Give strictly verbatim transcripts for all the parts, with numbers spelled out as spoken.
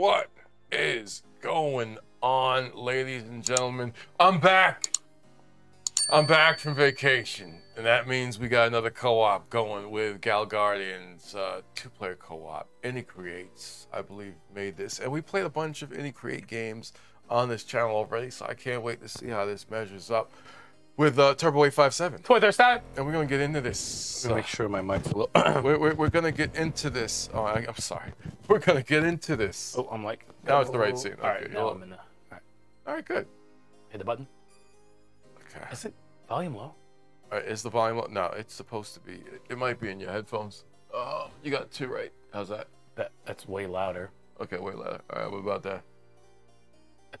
What is going on, ladies and gentlemen? I'm back. I'm back from vacation, and that means we got another co-op going with Gal Guardians, uh, two-player co-op. Inti Creates, I believe, made this, and we played a bunch of Inti Create games on this channel already, so I can't wait to see how this measures up with uh, Turbo eight five seven. Twitter style. And we're gonna get into this. Make sure my mic's low. we're, we're, we're gonna get into this. Oh, I, I'm sorry. We're gonna get into this. Oh, I'm like. Now oh, it's the right scene. All okay, right, now I'm in the. All right. All right, good. Hit the button. Okay. Is it volume low? All right, is the volume low? No, it's supposed to be. It, it might be in your headphones. Oh, you got two right. How's that? That that's way louder. Okay, way louder. All right, what about that? A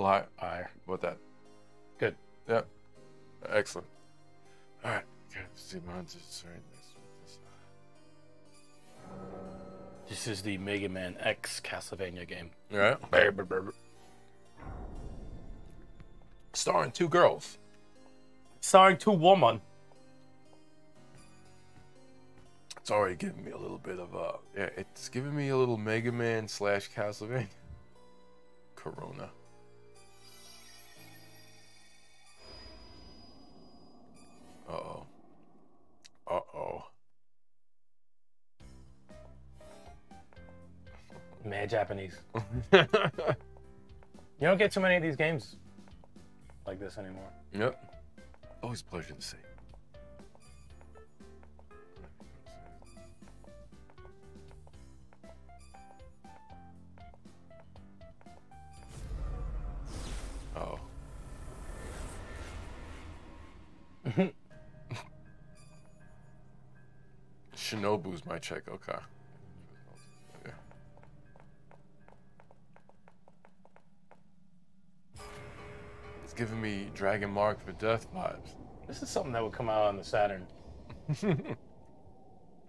little higher. Higher. What about that? Good. Yeah, excellent. All right, good. See my hunter. This is the Mega Man X Castlevania game. Yeah. Starring two girls. Starring two women. It's already giving me a little bit of a. Yeah, it's giving me a little Mega Man slash Castlevania. Corona. Uh-oh. Uh-oh. Mad Japanese. You don't get too many of these games like this anymore. Yep. Always a pleasure to see. Uh-oh. Shinobu's my check, okay. okay. It's giving me Dragon Mark for Death vibes. This is something that would come out on the Saturn.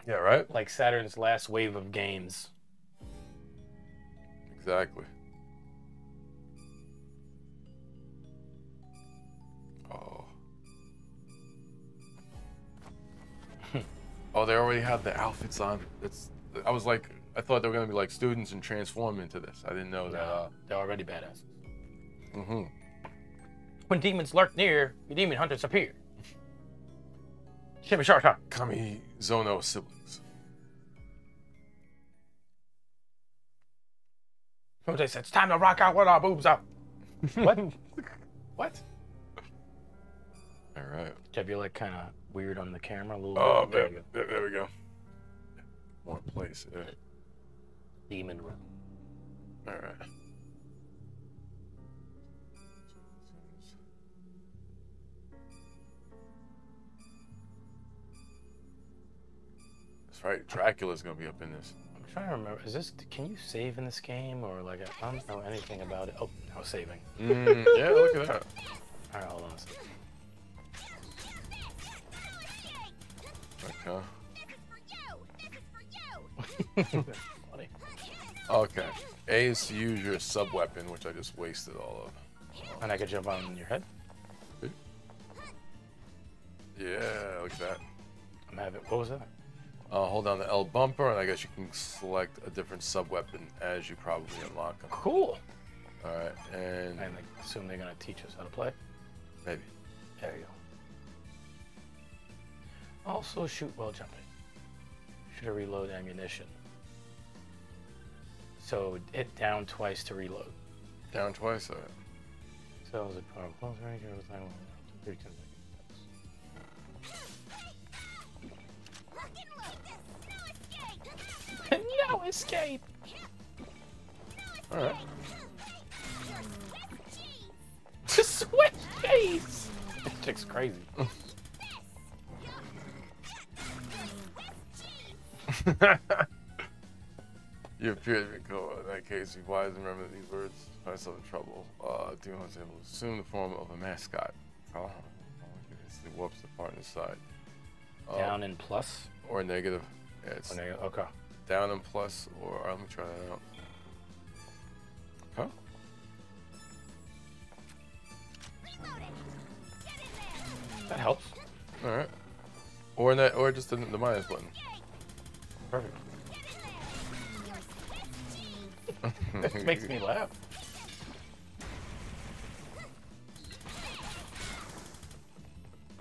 Yeah, right? Like Saturn's last wave of games. Exactly. Oh, they already have the outfits on. It's. I was like, I thought they were gonna be like students and transform into this. I didn't know that. Uh, They're already badasses. Mm-hmm. When demons lurk near, the demon hunters appear. Shimmy Shark. Kamizono siblings. So they said, it's time to rock out with our boobs up. What? What? All right. Jeff, you're like kind of weird on the camera a little bit. Oh, there, there, there, there we go. More place. Yeah. Demon room. All right. That's right. Dracula's gonna be up in this. I'm trying to remember. Is this? Can you save in this game, or like I don't know anything about it? Oh, no saving. Mm, yeah, look at that. All right, hold on a second. Huh? Funny. Okay. A is to use your sub weapon, which I just wasted all of. Oh. And I could jump on your head. Yeah, look at that. I'm having. What was that? Uh, hold down the L bumper, and I guess you can select a different sub weapon as you probably unlock them. Cool. All right, and I assume they're gonna teach us how to play. Maybe. There you go. Also shoot while jumping. Should have reload ammunition. So hit down twice to reload. Down twice, alright. So is it power close right here with nine one? Three ten seconds. No escape! Alright. To switch case! That chick's crazy. You appear to be cool. In that case, be wise and remember these words. Find myself in trouble. Uh, Demon is able to assume the form of a mascot. Oh, instantly warps the partner's side. Um, down and plus? Or negative. Yeah, it's or negative. Okay. Down and plus, or right, let me try that out. Huh? That helps. Alright. Or, that, or just the, the minus button. Perfect. This makes me laugh.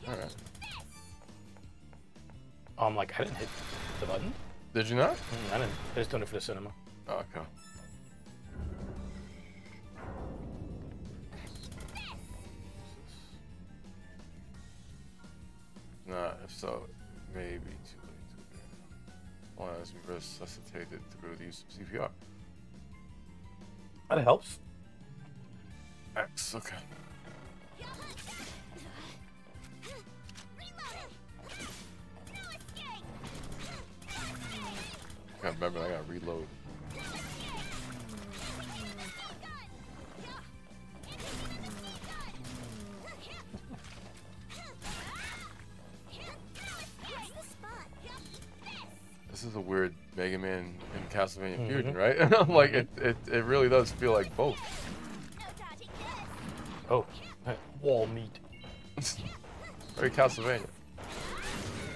All right. Oh, I'm like, I didn't hit the button. Did you not? Mm, I didn't. I just done it for the cinema. Oh, okay. Nah, if so, maybe too late. One is resuscitated through the use of C P R. That helps. X, okay. I gotta remember, I gotta reload. This is a weird Mega Man and Castlevania mm-hmm. fusion, right? Like it, it, it really does feel like both. Oh, wall meat. Very Castlevania.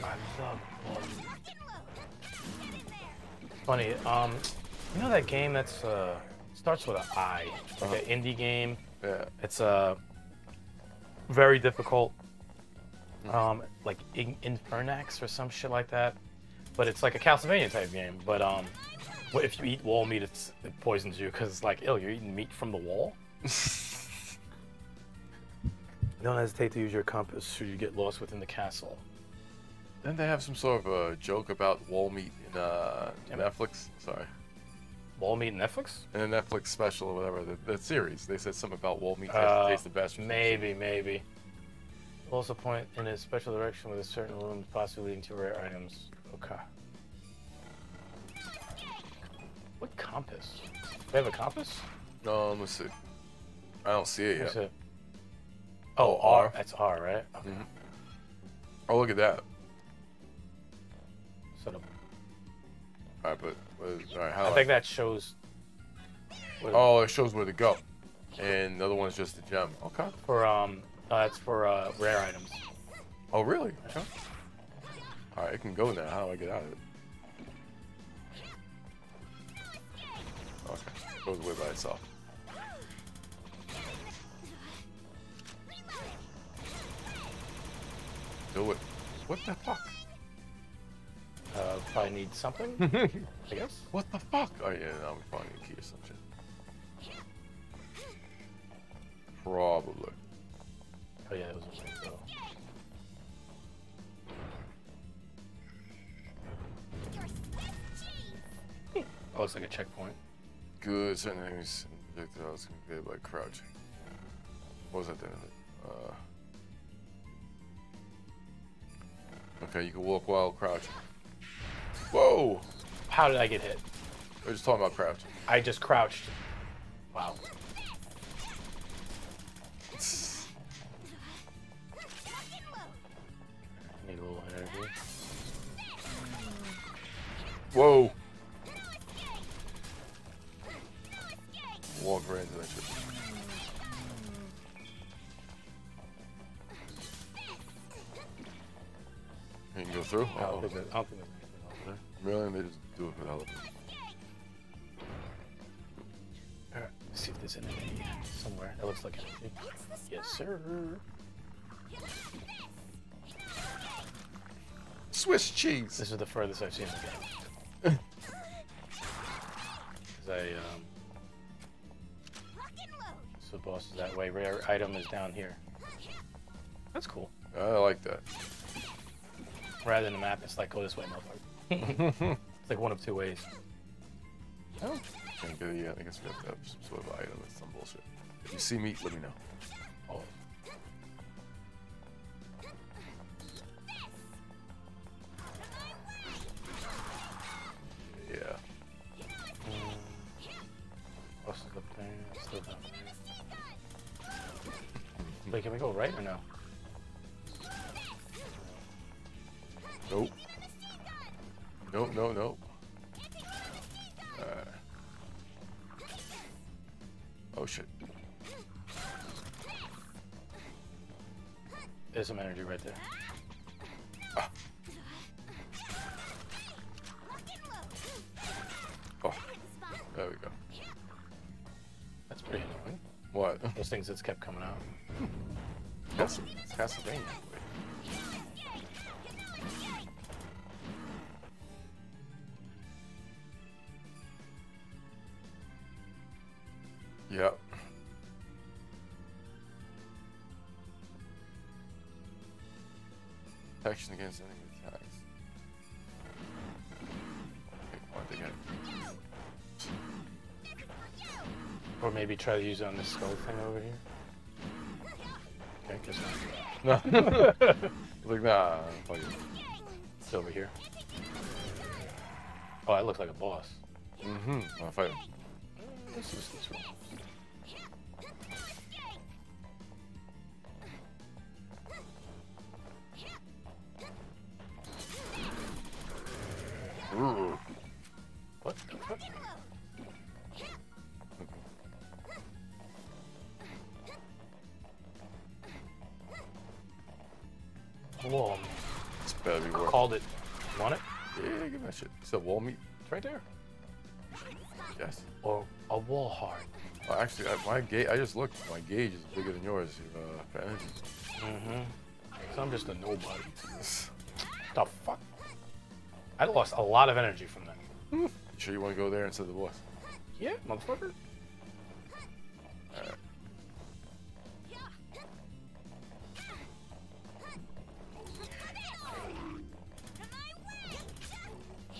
I love wall meat. Funny, um, you know that game that's uh starts with an I, like uh-huh. an indie game. Yeah. It's uh very difficult. Um, like in Infernax or some shit like that. But it's like a Castlevania type game. But um, what if you eat wall meat? It's, it poisons you because it's like, ew, you're eating meat from the wall. Don't hesitate to use your compass should you get lost within the castle. Didn't they have some sort of a joke about wall meat in uh, Netflix? Sorry. Wall meat in Netflix? In a Netflix special or whatever, the, the series. They said something about wall meat uh, tastes the best. Maybe, maybe. Also point in a special direction with a certain room, possibly leading to rare items. Okay. What compass? Do they have a compass? No, let me see. I don't see it Where's yet. It? Oh, R? R? That's R, right? Okay. Mm-hmm. Oh, look at that. Alright, but all right, how I think I... that shows. Oh, it shows where to go, and the other one's just a gem. Okay. For um, that's uh, for uh, rare items. Oh really? Okay. All right, it can go now. How do I get out of it? Okay, it goes away by itself. Do it. What the fuck? Uh, probably need something, I guess. What the fuck? Oh yeah, no, we probably need a key or some shit. Probably. Oh yeah, it was a thing though. That looks like a checkpoint. Good, certain things I was gonna be like crouching. What was that then? Uh Okay, you can walk while crouching. Whoa! How did I get hit? We're just talking about crouching. I just crouched. Wow. I need a little energy. Whoa! Walk right into that shit. You can go through? I don't think there's anything over there. Really? They just do it for the hell of it. Alright, let's see if there's anything somewhere. That looks like anything. Yes, sir. Swiss cheese! This is the furthest I've seen the game. I, um... So the boss is that way. Rare item is down here. That's cool. I like that. Rather than the map, it's like, go this way, motherfucker. It's like one of two ways. Oh. Yeah, I guess we have to have some sort of item or some bullshit. If you see me, let me know. Oh. Yeah. What's up there? Still down there. Wait, can we go right or no? Nope. Nope, no, nope. Uh. Oh shit. There's some energy right there. Ah. Oh. There we go. about those things that's kept coming out. Hmm. Awesome. Castlevania. Yep. Protection against enemy attacks. Why'd they get it? Or maybe try to use it on this skull thing over here. Okay, guess not. No. Like, nah, fuck it. It's over here. Oh, I look like a boss. Mm-hmm. I'll fight him. This is this one. Ooh. What? What? Wall. It's better be worth. Called it. Want it? Yeah, give me that shit. It's a wall meat. It's right there. Yes. Or a wall heart. Well, actually, I, my gauge. I just looked. My gauge is bigger than yours uh, for energy. Mm-hmm. So I'm just a nobody. The fuck? I lost a lot of energy from that. You sure you want to go there instead of the boss? Yeah, motherfucker. Alright.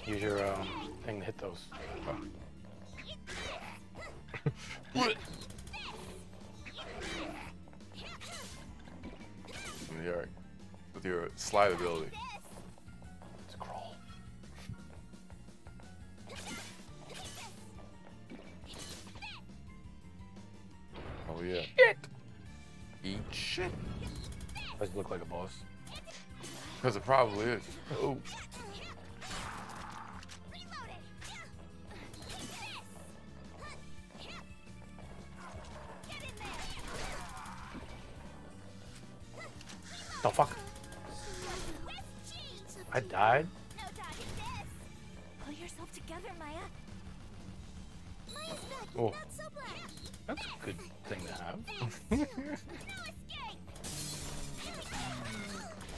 Use your um, thing to hit those. Oh. Alright. With your slide ability. Oh yeah. Shit. Eat shit. Does it look like a boss? Because it probably is. Oh. The fuck? I died? Pull yourself together, Maya. Oh. That's a good thing to have.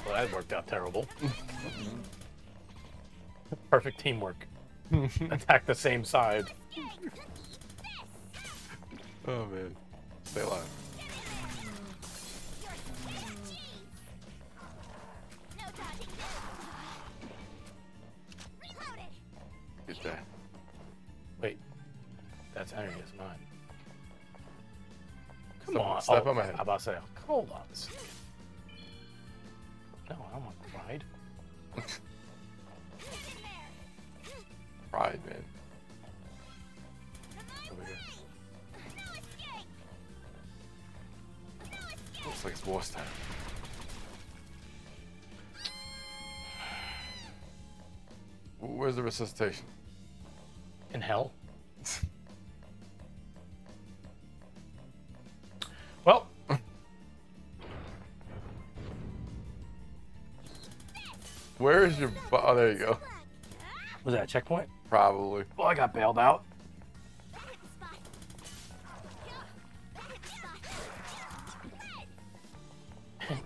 Well, that worked out terrible. Perfect teamwork. Attack the same side. Oh, man. Stay alive. Get that. Wait. That's energy, it's mine. Come Stop, on. Step oh, on my head. I'm about to say, hold on. No, I don't want pride. Pride, man. Over here. Looks like it's boss time. Where's the resuscitation? In hell. Well, where is your? Oh, there you go. Was that a checkpoint? Probably. Well, I got bailed out.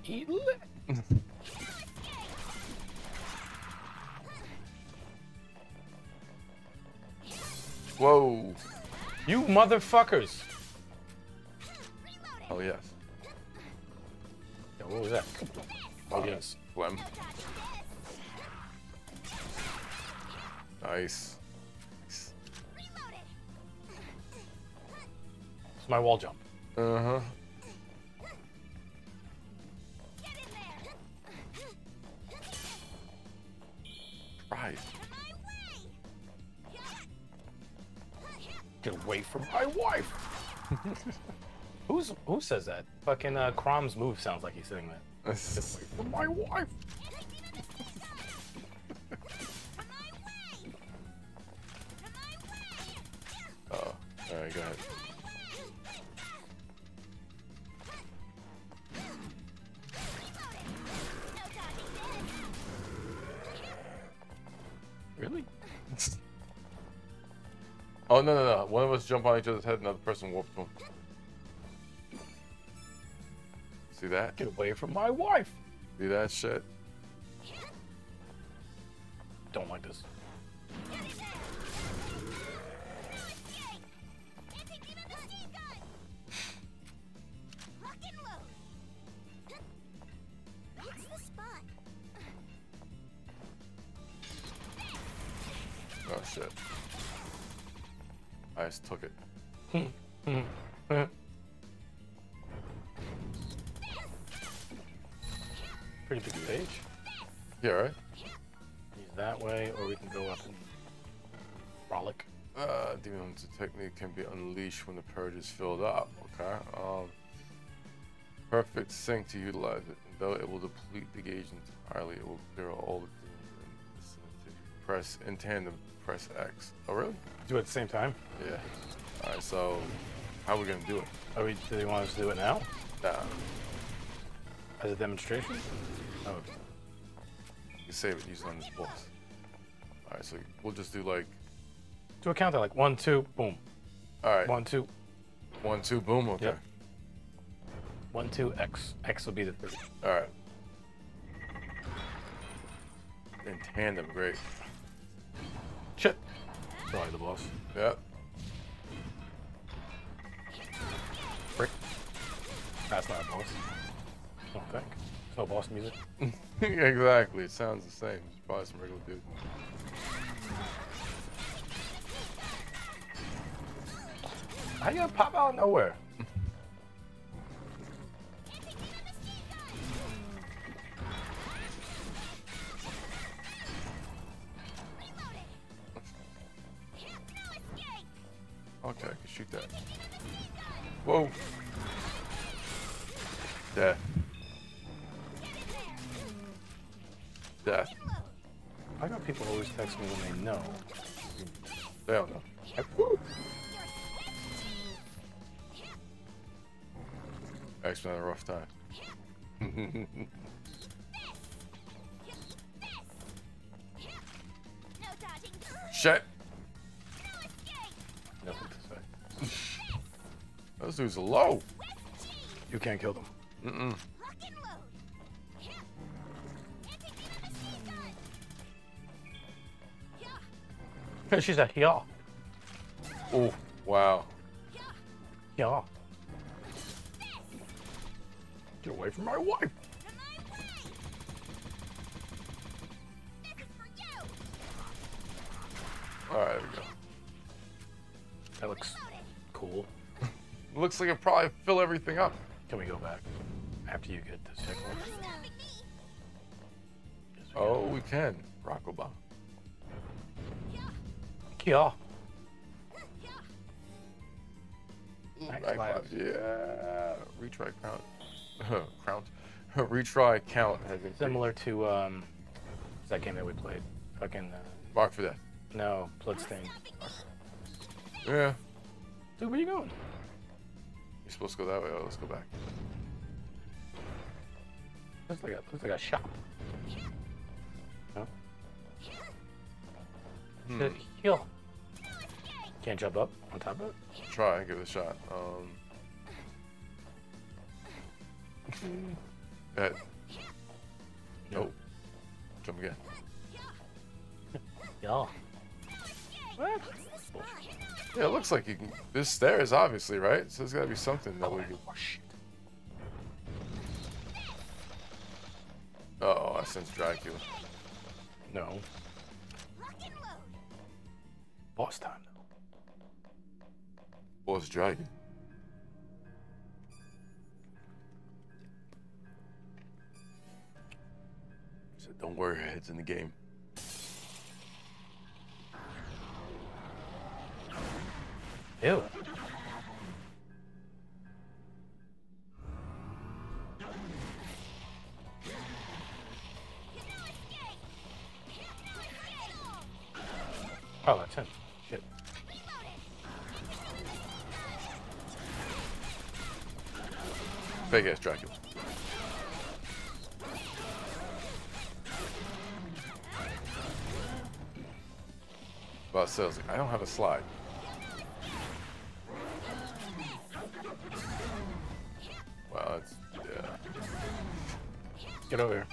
Eat lit. Whoa! You motherfuckers! Oh yes. Yeah, what was that? Oh uh, yes. Phlegm. Nice. Nice. It's my wall jump. Uh huh. Right. Get away from my wife. Who's, who says that? Fucking uh, Crom's move sounds like he's saying that. For my wife! Uh oh. Alright, go ahead. Really? Oh, no, no, no. One of us jump on each other's head, another person warps one. See that? Get away from my wife! See that shit? Don't like this. Oh shit. I just took it. Pretty big page. Yeah, right? That way, or we can go up and frolic. Uh, demon hunter technique can be unleashed when the purge is filled up. Okay. Um, perfect sync to utilize it. And though it will deplete the gauge entirely, it will clear all the demons in the press in tandem. Press X. Oh, really? Do it at the same time? Yeah. All right. So, how are we gonna do it? Are we? Do they want us to do it now? Nah. As a demonstration? Oh. Okay. Save it using on this boss. All right, so we'll just do like do a countdown, like one, two, boom. All right, one, two, one, two, boom. Okay. Yep. One, two, X. X will be the third. All right. In tandem, great. Shit. Sorry, the boss. Yep. Frick. That's not a boss. I don't think. No boss music. Exactly. It sounds the same. It's probably some regular dude. How you gonna pop out of nowhere? Okay, I can shoot that. Whoa. Death. Death. I got people always text me when they know. They don't know. Actually, had a rough time. Shit. Nothing to say. Those dudes are low. You can't kill them. Mm-mm. She's a yeah. Oh, wow. Yeah. Get away from my wife. Alright, there we go. That looks cool. Looks like it'll probably fill everything up. Can we go back after you get this checkpoint? Oh, we can. Rocko bomb. Yeah. Backflash. Yeah. Retry count. Count. Retry count has been similar picked. to um. What's that game that we played? Fucking. Uh, Mark for Death. No, Bloodstained. Okay. Yeah. Dude, where you going? You're supposed to go that way. Oh, let's go back. Looks like a looks like a shop. No. Hmm. Heal. Can't jump up on top of it? Try, give it a shot. Um. That. Nope. Jump again. Yeah. What? Yeah, it looks like you can. There's stairs, obviously, right? So there's gotta be something that oh, we can. Uh oh, I sense Dracula. No. Boss time. Boss Dragon. So don't worry, your head's in the game. Ew. Oh, that's him. Shit. Big ass Dracula. Well, seriously, I don't have a slide. Wow, that's yeah. Get over here.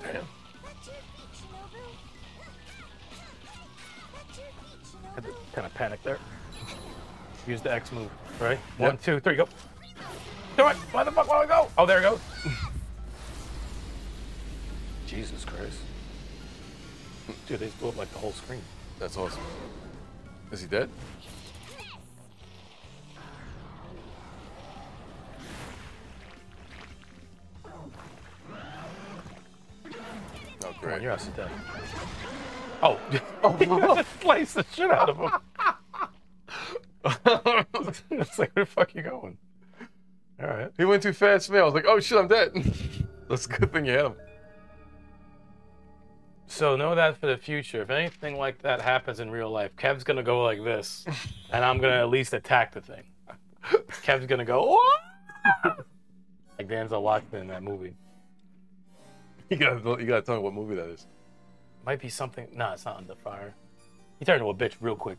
Damn. Had to kind of panic there. Use the X move, right? Yep. One, two, three, go. Do it! Why the fuck won't I go? Oh, there it goes. Jesus Christ. Dude, they blew up like the whole screen. That's awesome. Is he dead? Oh, great. On, you're also dead. Oh. Oh, wow. Slice the shit out of him. It's like, where the fuck are you going? All right. He went too fast for me. I was like, oh shit, I'm dead. That's a good thing you hit him. So know that for the future, if anything like that happens in real life, Kev's gonna go like this, and I'm gonna at least attack the thing. Kev's gonna go, oh! Like Denzel Washington in that movie. You gotta, you gotta tell me what movie that is. Might be something. No, nah, it's not Under Fire. He turned into a bitch real quick.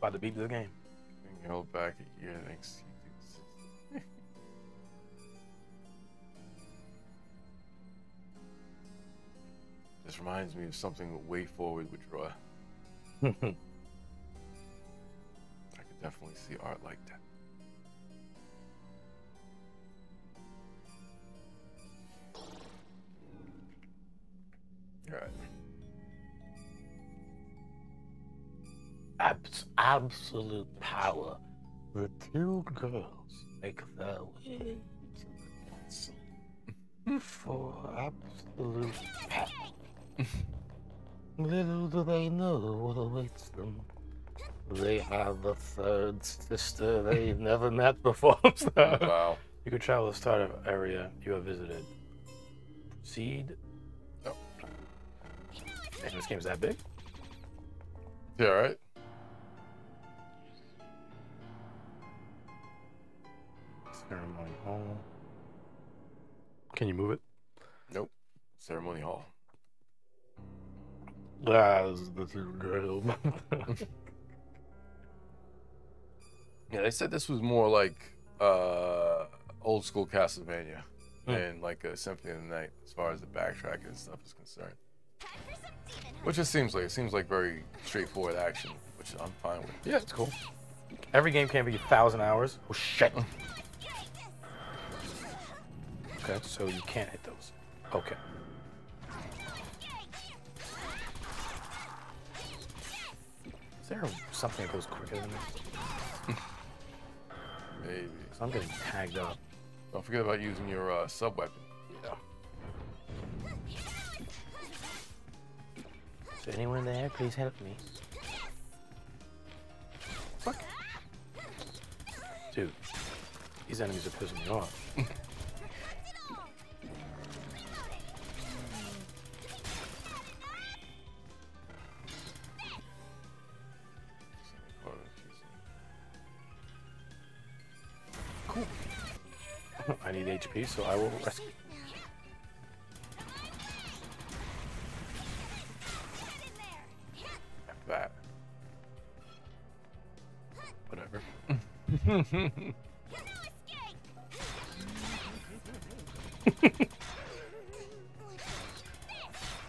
About to beat this game. Being held back a year thanks to This reminds me of something Way Forward would draw. I could definitely see art like that. All right. Abs absolute power. The two girls make their way to the castle for absolute power. Little do they know what awaits them. They have a third sister they've never met before. So wow. You could travel the startup area you have visited. Proceed. Oh. Man, this game's that big? Yeah, right? Ceremony Hall. Can you move it? Nope. Ceremony Hall. Ah, this is, this is great. Yeah, they said this was more like uh, old school Castlevania hmm. and like a Symphony of the Night as far as the backtracking and stuff is concerned. Which just seems like, it seems like very straightforward action, which I'm fine with. Yeah, it's cool. Every game can be a thousand hours. Oh, shit. Okay, so you can't hit those. Okay. Is there something that goes quicker than this? Maybe. So I'm getting tagged up. Don't forget about using your uh, sub weapon. Yeah. Is there anyone there? Please help me. Fuck. Dude, these enemies are pissing me off. I need H P, so I will rescue. That. Whatever.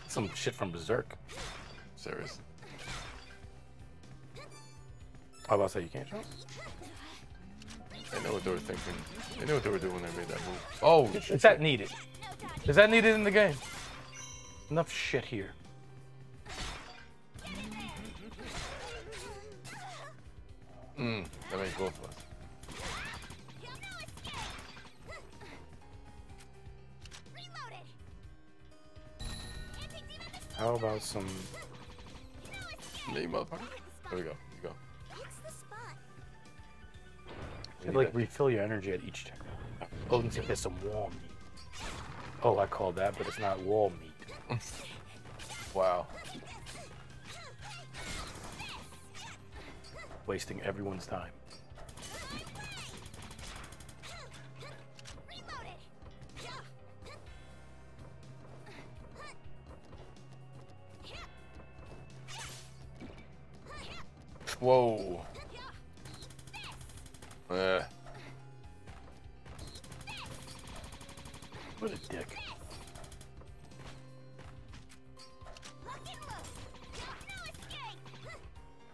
Some shit from Berserk. Seriously. How about that? You can't jump? They know what they were thinking. They knew what they were doing when they made that move. Oh, shit. Is that needed? Is that needed in the game? Enough shit here. Mm, that makes both of us. How about some... Me, motherfucker. There we go. You go. It'd, like, refill your energy at each turn. Oh, let's get some wall meat. Oh, I called that, but it's not wall meat. Wow. Wasting everyone's time. Whoa. Uh. What a dick.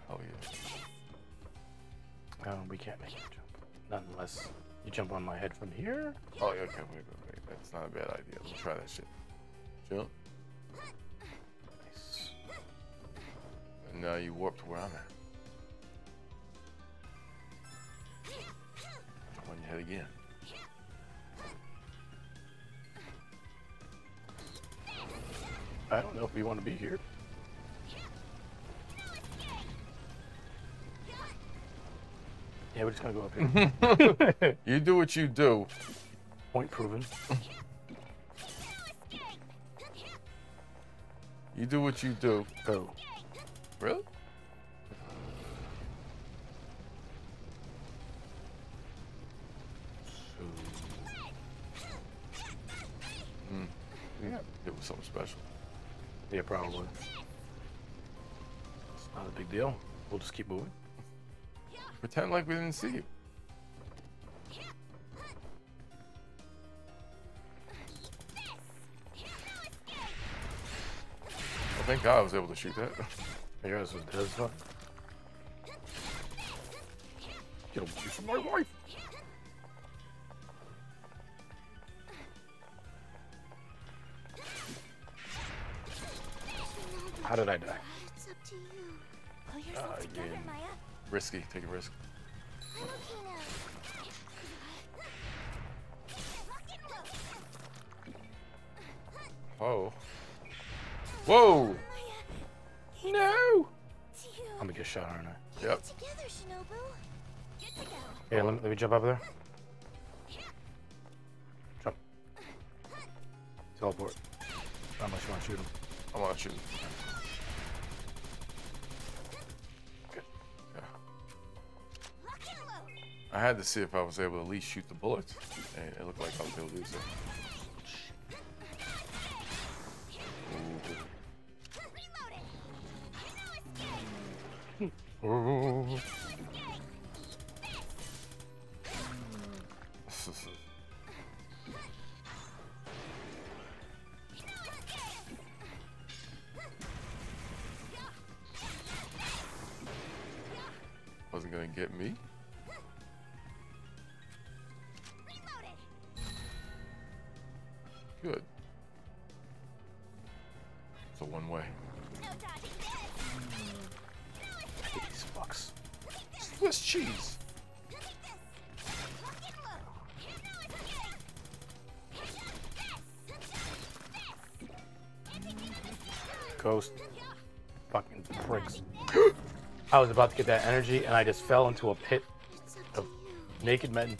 Oh, yeah. Um, we can't make him jump. Not unless you jump on my head from here. Oh, okay. Wait, wait, wait. That's not a bad idea. Let's try that shit. Jump. Nice. And now you warp to where I'm at. On your head again. I don't know if we want to be here. Yeah, we're just gonna go up here. You do what you do. Point proven. You do what you do. Oh. Really? Mm. Yeah, it was something special. Yeah, probably. It's not a big deal. We'll just keep moving. Pretend like we didn't see you. I think I was able to shoot that. Your ass was dead as fuck. Get away from my wife! How did I die? It's up to you. Pull yourself together, Maya. Risky, take a risk. Oh. Whoa! No! I'm gonna get shot, aren't I? Yep. Yeah, let me, let me jump up there. Jump. Teleport. How much you want to shoot him? I want to shoot him. Good. Yeah. I had to see if I was able to at least shoot the bullets, and it looked like I was able to do so. Oh. Wasn't gonna get me. Good. It's a one way. Swiss cheese. Ghost. Fucking pricks. I was about to get that energy and I just fell into a pit of naked men.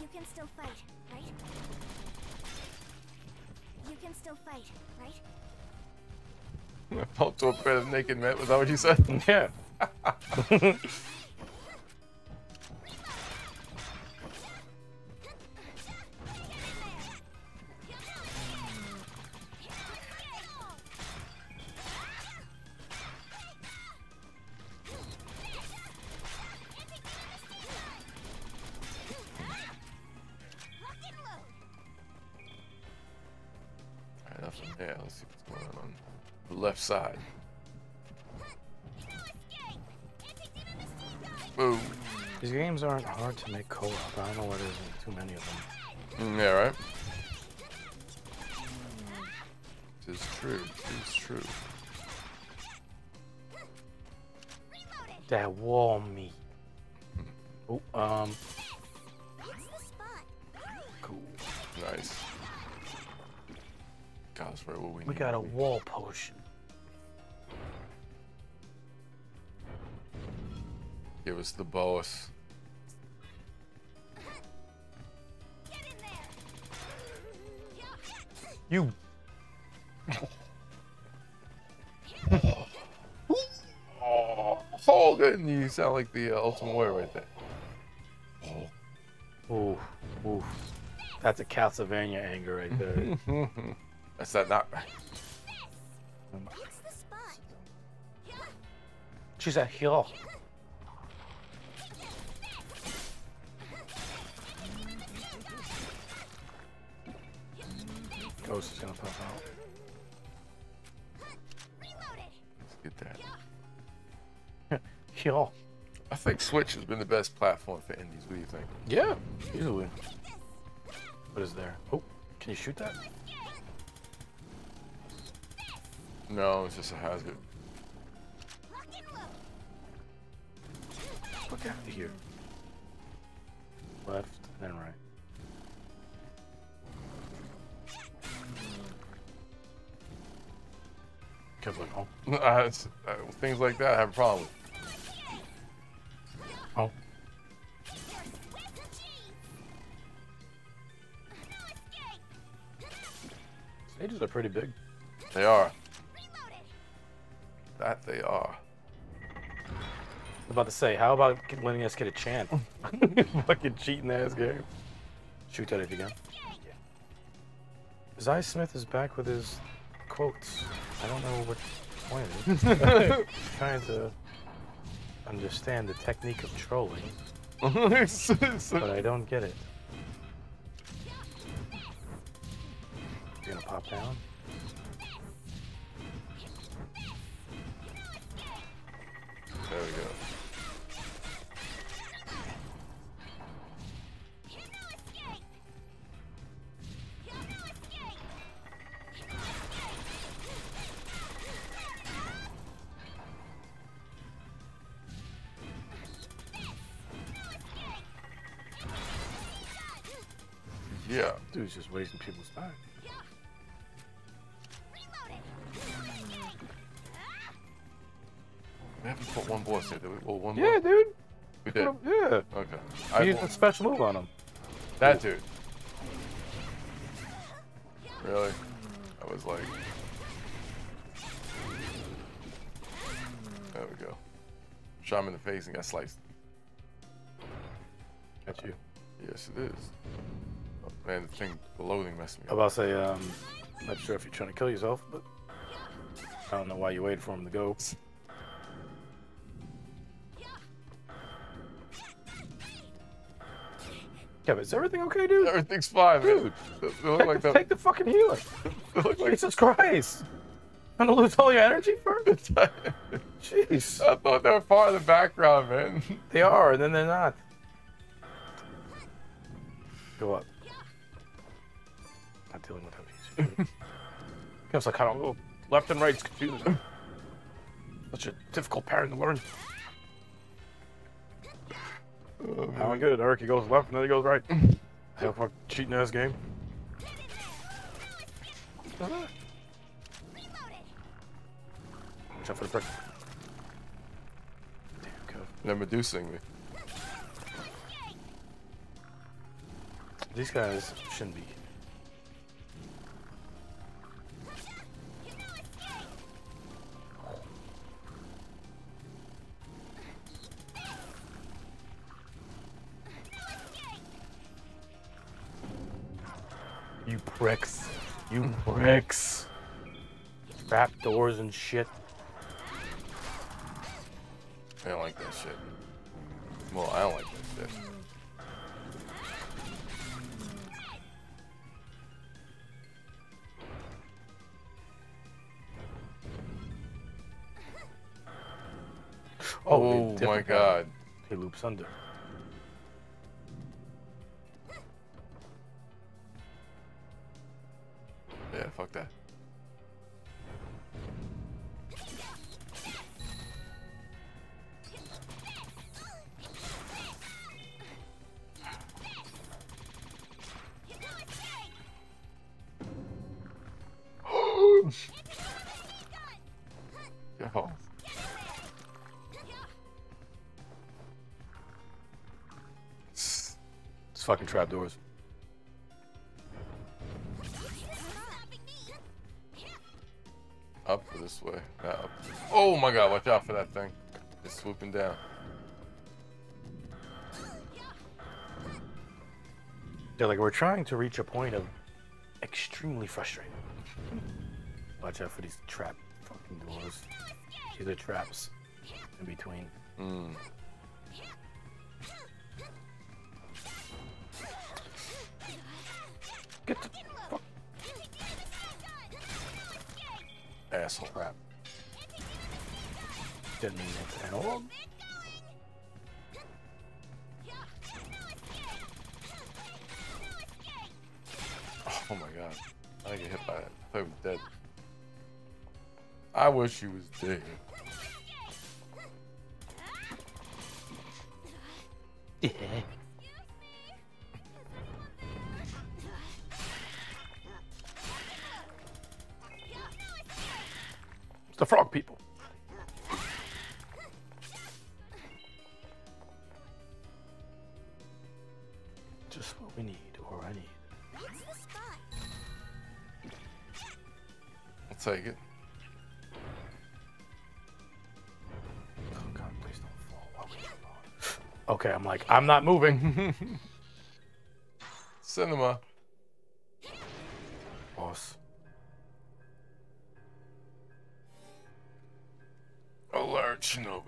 You can still fight, right? You can still fight, right? I fell into a pit of naked men. Was that what you said? Yeah. Enough from there. Let's see what's going on on the left side. Boom. These games aren't hard to make co-op. I don't know where there's too many of them. Mm, yeah, right? This is true. This is true. That wall me. Oh, um. Cool. Nice. God, where will we need? We got a wall potion. Give us the boss. Get in there. You. Oh, Hogan, you sound like the uh, Ultimate Warrior right there. Oh, ooh, that's a Castlevania anger right there. That's that knockback. She's a hero. Ghost is gonna pop out. Let's get that. Hero. I think Switch has been the best platform for indies. What do you think? Yeah, easily. What is there? Oh, can you shoot that? No, it's just a hazard. Look after here. Left and right. Kids like, oh. Uh, it's, uh, things like that I have a problem with. Oh. Stages are pretty big. They are. That they are. I was about to say, how about letting us get a chance? Fucking cheating ass game. Shoot that if you can. Zai Smith is back with his quotes. I don't know what point it is. Trying to understand the technique of trolling. But I don't get it. You're gonna pop down? There we go. Yeah, dude's just wasting people's time. We haven't put one boss here, did we? Or one yeah, boss? dude. We did? Him, yeah. Okay. I used a special move on him. That dude. Really? I was like... There we go. Shot him in the face and got sliced. Got you. Yes, it is. Oh, man, the thing, the loading messed me up. I was about to say, um, not sure if you're trying to kill yourself, but... I don't know why you waited for him to go. Yeah, but is everything okay, dude? Everything's fine, dude. Man. They look like that. Take the fucking healer. Like Jesus Christ. I'm gonna lose all your energy first? Jeez. I thought they were far in the background, man. They are, and then they're not. Go up. Not dealing with that easy. I was like, I don't know. Left and right's confusing. Such a difficult pattern to learn. Oh, I don't get it, Eric. He goes left and then he goes right. Hell, fuck, cheating ass game. Watch out for the prick. Damn, God. They're reducing me. These guys shouldn't be. You pricks. You pricks. Trap doors and shit. I don't like that shit. Well, I don't like that shit. Oh, oh my God. He loops under. Yeah, fuck that. Yo. It's fucking trapdoors. Up or this way. Not up. Oh my God, watch out for that thing. It's swooping down. They're like, we're trying to reach a point of extremely frustrating. Watch out for these trap fucking doors. These are traps. in between. Mm. Get the fuck. Asshole crap. Didn't mean it at all. Oh my god. I didn't get hit by it. I was dead. I wish he was dead. Yeah. It's the frog people. Just what we need, or I need. I'll take it. Oh god, please don't fall while we alone. Okay, I'm like, I'm not moving. Cinema. Boss. Alert, Shinobu.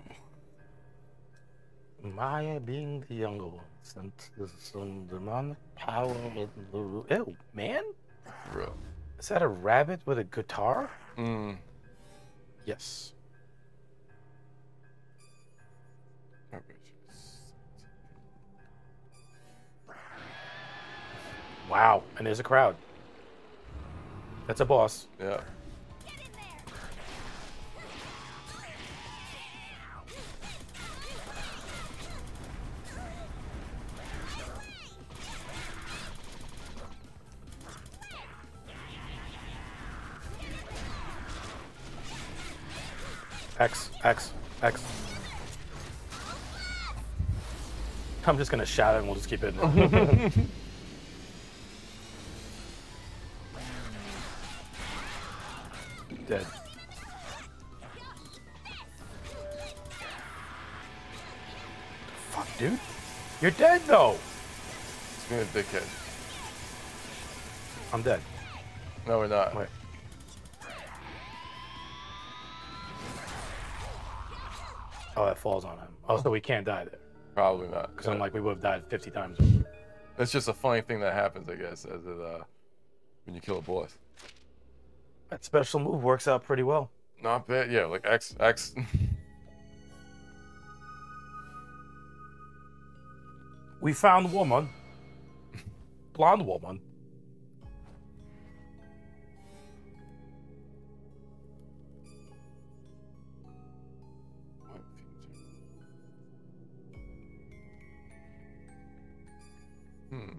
Maya being the younger one, since there's some demonic power in the room. Ew, man? Bro. Is that a rabbit with a guitar? Mm. Yes. Wow, and there's a crowd. That's a boss. Yeah. X, X, X. I'm just gonna shout it and we'll just keep it in. Dead. Fuck, dude. You're dead, though. It's me, a dickhead. I'm dead. No, we're not. Wait. Oh, that falls on him. Oh, so we can't die there. Probably not. Because yeah. I'm like, we would have died fifty times. That's just a funny thing that happens, I guess, as it, uh, when you kill a boss. That special move works out pretty well. Not bad, yeah, like X, X. We found woman. Blonde woman. Hmm.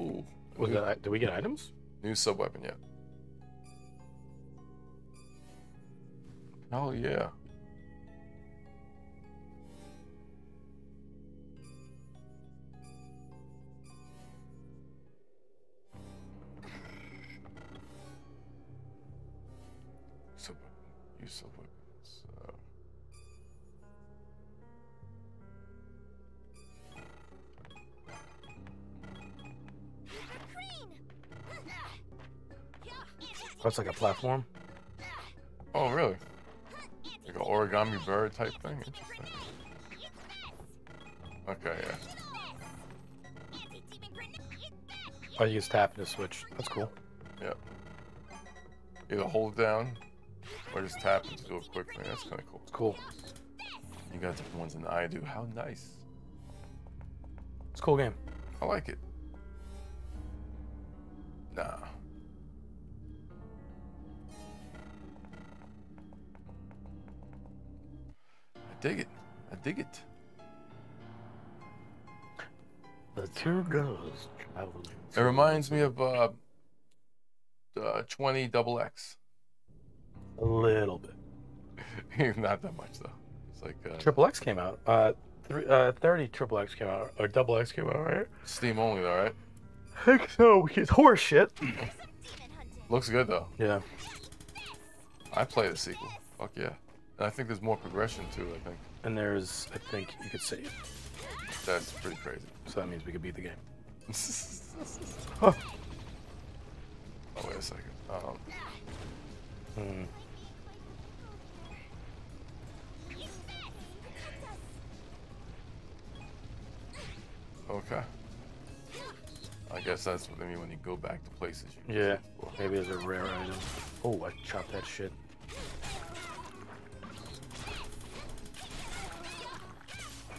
Ooh. Was that, did we get items? New sub weapon, yeah. Oh yeah. Sub weapon. Use sub weapon. So. That's like a platform. Oh, really? Like an origami bird type thing? Interesting. Okay, yeah. Oh, you just tap the switch. That's cool. Yep. Either hold down or just tap and do a quick thing. That's kind of cool. Cool. You got different ones than I do. How nice. It's a cool game. I like it. Nah. Dig it. I dig it. The two girls traveling. It reminds me of uh, uh twenty double X. A little bit. Not that much though. It's like uh, Triple X came out. Uh, th uh thirty Triple X came out, or Double X came out, right? Steam only though, right? Heck so. It's horse shit. Looks good though. Yeah. I play the sequel. Fuck yeah. I think there's more progression too, I think. And there's, I think you could save. That's pretty crazy. So that means we could beat the game. Huh. Oh, wait a second. Um. Hmm. Okay. I guess that's what I mean when you go back to places. You yeah. Maybe there's a rare item. Oh, I chopped that shit.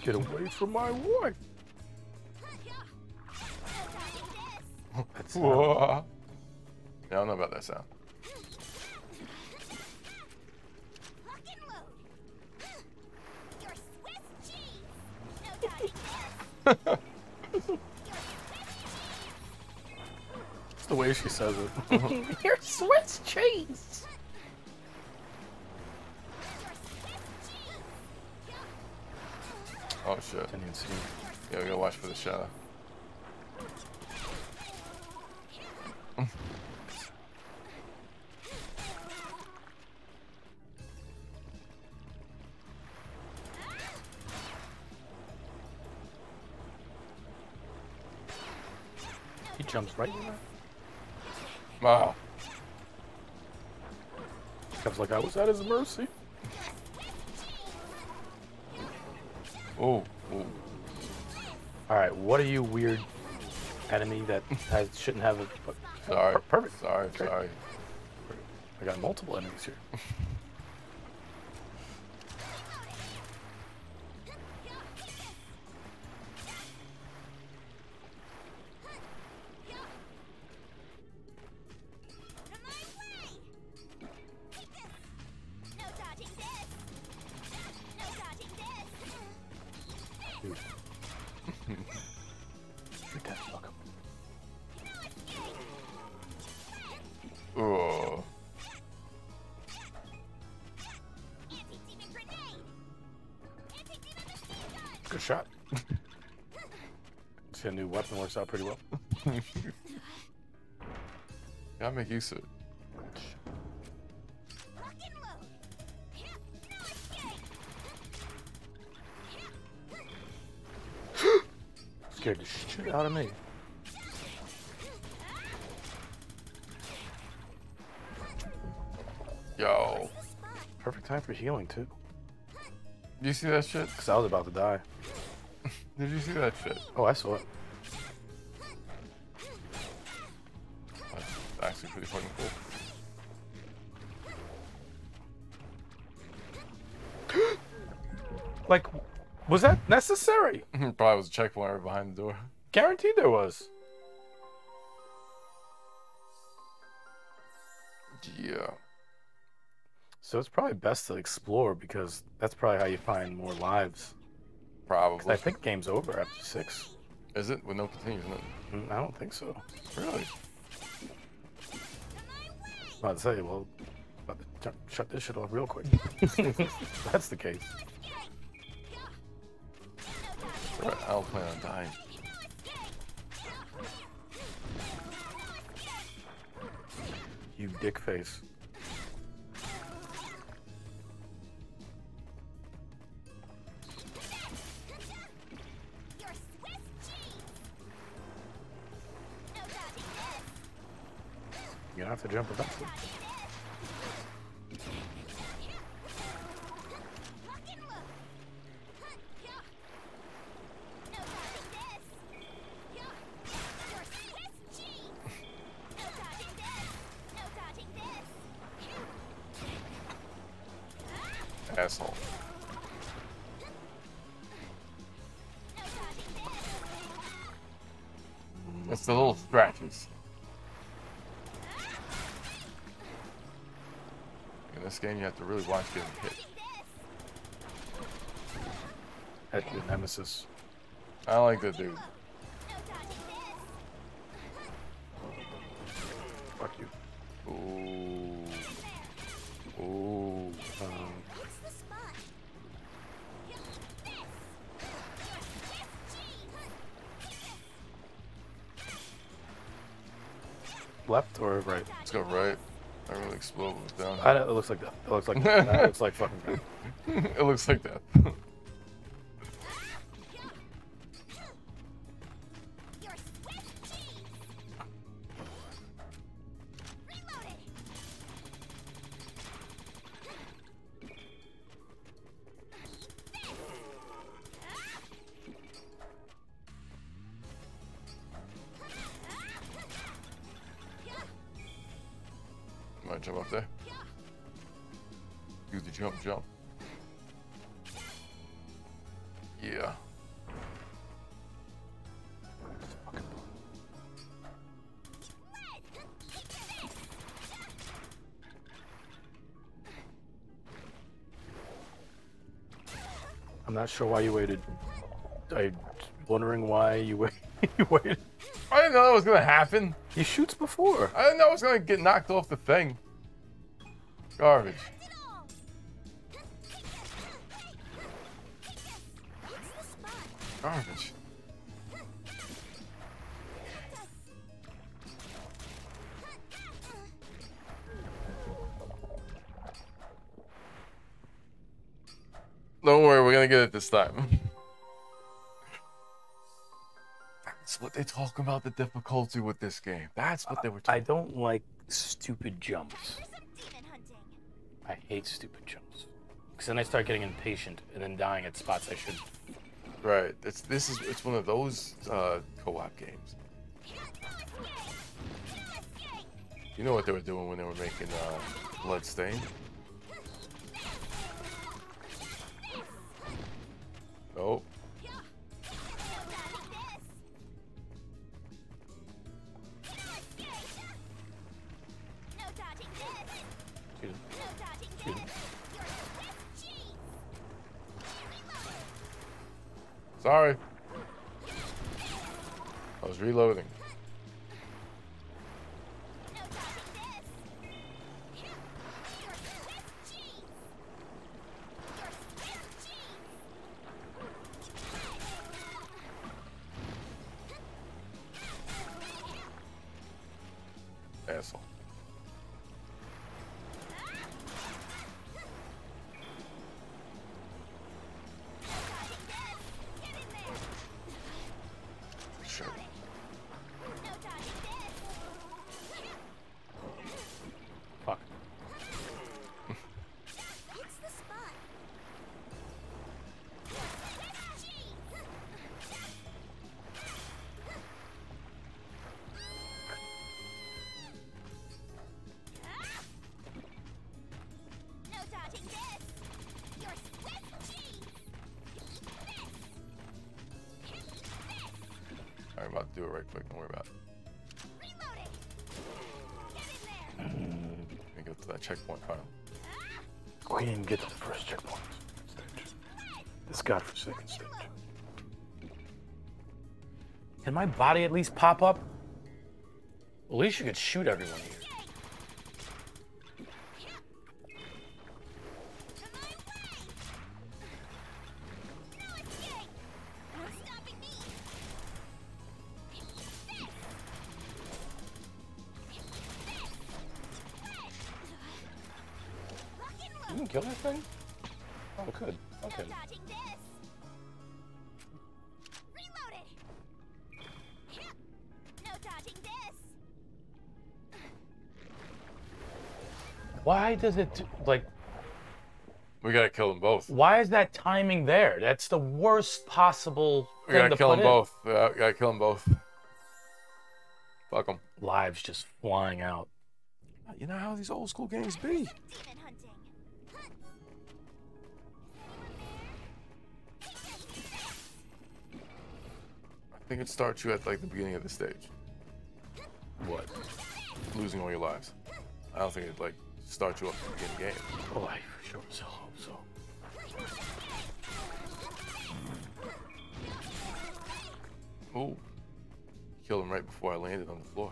Get away from my wife! That's yeah, I don't know about that sound. It's the way she says it. You're Swiss cheese. Oh shit! Didn't even see. Yeah, we gotta watch for the shadow. He jumps right in there. Wow. Comes like I was at his mercy. Oh, oh. Alright, what are you weird enemy that I shouldn't have a... Sorry. Per perfect. Sorry, Great. sorry. I got multiple enemies here. Weapon works out pretty well. Gotta make use of it. Scared the shit out of me. Yo. Perfect time for healing, too. Did you see that shit? Because I was about to die. Did you see that shit? Oh, I saw it. Actually pretty fucking cool. Like, was that necessary? Probably was a checkpoint right behind the door. Guaranteed there was. Yeah. So it's probably best to explore because that's probably how you find more lives. Probably. I think game's over after six. Is it? With no continue, isn't it? I don't think so. Really? I was about to say, well, I'm about to shut this shit off real quick. That's the case. Right, I'll plan on dying. You dick face. You don't have to jump about it. Asshole. It's the little scratches. This game, you have to really watch getting hit. That's your nemesis. I like the dude. Fuck you. Ooh. Ooh. Um. Left or right? Let's go right. I really explode with down. I know, it looks like that. It looks like that. It looks like fucking It looks like that. Jump up there. Do the jump, jump. Yeah. I'm not sure why you waited. I'm wondering why you, wait you waited. I didn't know that was gonna happen. He shoots before. I didn't know I was gonna get knocked off the thing. Garbage. Garbage. Don't worry, we're gonna get it this time. That's what they talk about, the difficulty with this game. That's what they were talking about. I don't like stupid jumps. I hate stupid jumps, because then I start getting impatient and then dying at spots I should. Right. It's this is it's one of those uh, co-op games. You know what they were doing when they were making uh, Bloodstained? Oh. Sorry. I was reloading. Asshole. I'm about to do it right quick, don't worry about it. Let me get to that checkpoint final. We didn't get to the first checkpoint stage. This godforsaken stage. Can my body at least pop up? At least you could shoot everyone here. Kill that thing? Oh, it could. Okay. Why does it, like... We gotta kill them both. Why is that timing there? That's the worst possible we thing to put in. We gotta kill them both. We gotta kill them both. Fuck them. Lives just flying out. You know how these old school games be. I think it starts you at like the beginning of the stage. What? Losing all your lives. I don't think it like starts you off at the beginning of the game. Oh, I sure so hope so. Oh, killed him right before I landed on the floor.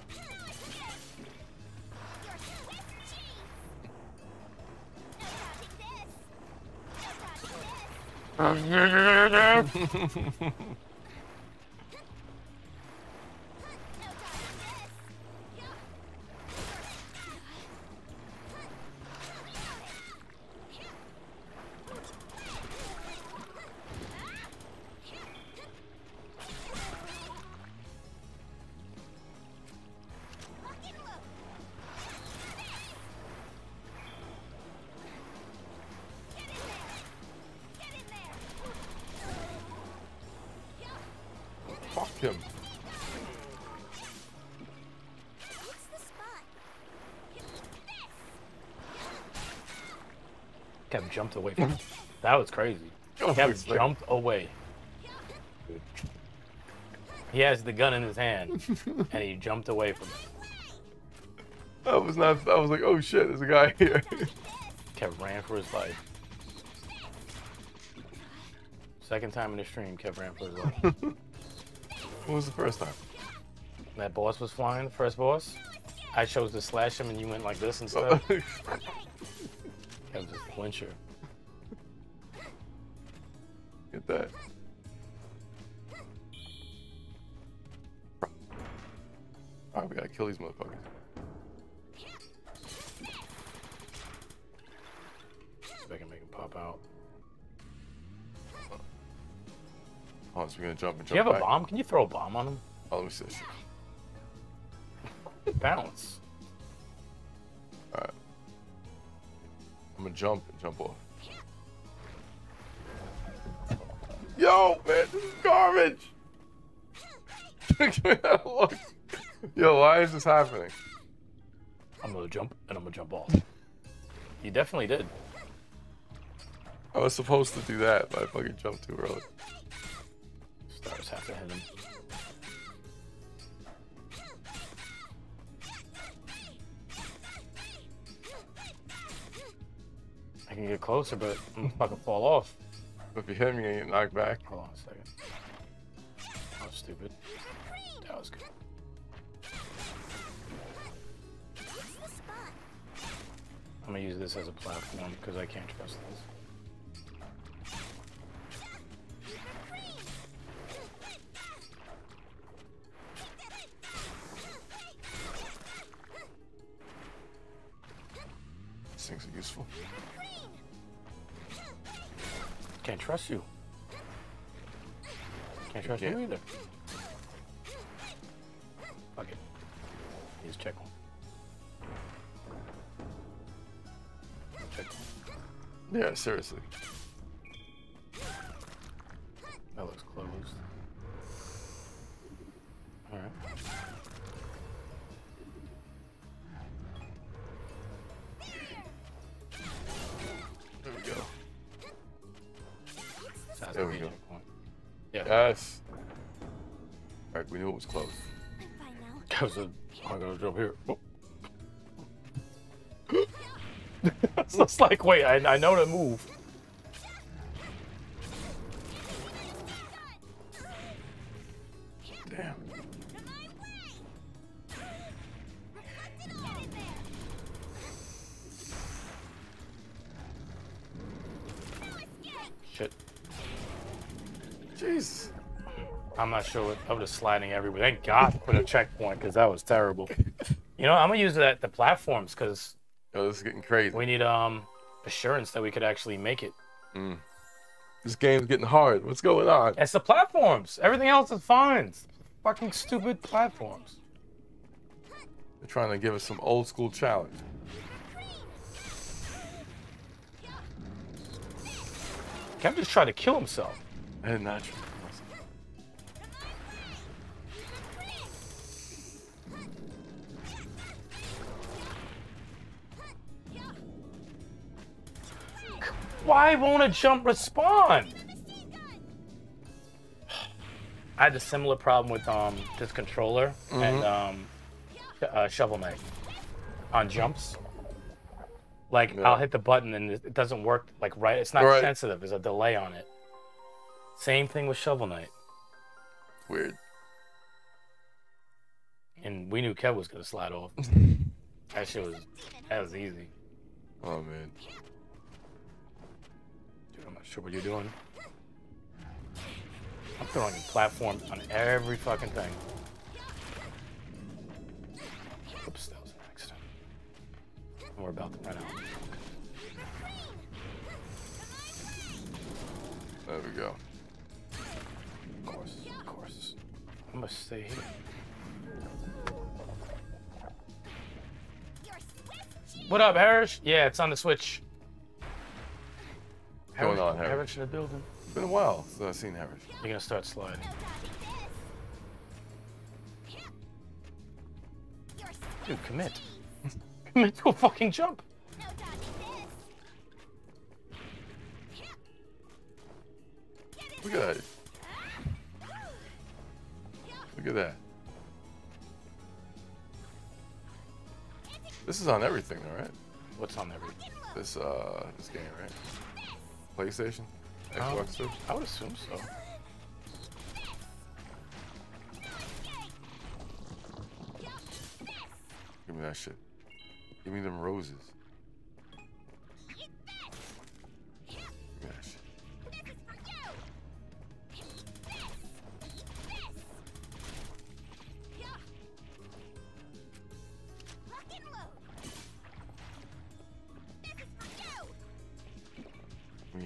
him. Kev jumped away from him. That was crazy. Oh, Kev jumped away. Good. He has the gun in his hand, and he jumped away from it. That was not. I was like, "Oh shit, there's a guy here." Kev ran for his life. Second time in the stream, Kev ran for his life. What was the first time? That boss was flying. First boss, I chose to slash him, and you went like this and stuff. Kev's a flincher. Get that. Alright, we gotta kill these motherfuckers. If I can make him pop out. Oh, so we're gonna jump and jump. Do you have back. a bomb? Can you throw a bomb on him? Oh, let me see this shit. Bounce. Alright. I'm gonna jump and jump off. Yo, man, this is garbage! Give me that look. Yo, why is this happening? I'm gonna jump and I'm gonna jump off. You definitely did. I was supposed to do that, but I fucking jumped too early. Stars have to hit him. I can get closer, but I'm gonna fucking fall off. If you hit me, you're gonna get knocked back. Hold on a second. That was stupid. That was good. I'm gonna use this as a platform because I can't trust this. These things are useful. Can't trust you. Can't trust you either. Fuck it. Use check one. Yeah, seriously. That looks closed. Alright. There we go. Sounds there like we go. Point. Yeah. Yes. Alright, we knew it was closed. I was a, I'm gonna jump here. Oh. So it's like, wait, I, I know to move. Damn. Shit. Jeez. I'm not sure what, I was just sliding everywhere. Thank God for the checkpoint, because that was terrible. You know, I'm gonna use that the platforms, because yo, this is getting crazy. We need um assurance that we could actually make it. Mm. This game's getting hard. What's going on? It's the platforms. Everything else is fine. It's fucking stupid platforms. They're trying to give us some old school challenge. Kev just tried to kill himself. I did not try. Why won't a jump respond? I had a similar problem with um this controller mm-hmm. and um uh, Shovel Knight on jumps. Like yeah. I'll hit the button and it doesn't work. Like right, it's not right. sensitive. There's a delay on it. Same thing with Shovel Knight. Weird. And we knew Kev was gonna slide off. That shit was that was easy. Oh man. I'm not sure what you're doing. I'm throwing platforms on every fucking thing. Oops, that was an accident. And we're about to run out. There we go. Of course, of course. I'm gonna stay here. What up, Harris? Yeah, it's on the Switch. Going on, Harris. Harris in the building. It's been a while since I've seen Harris. You're gonna start sliding. Dude, commit. Commit to a fucking jump. Look at that. Look at that. This is on everything, though, right? What's on everything? This uh, this game, right? PlayStation, Xbox too. I would assume so. Give me that shit. Give me them roses. Give me that shit.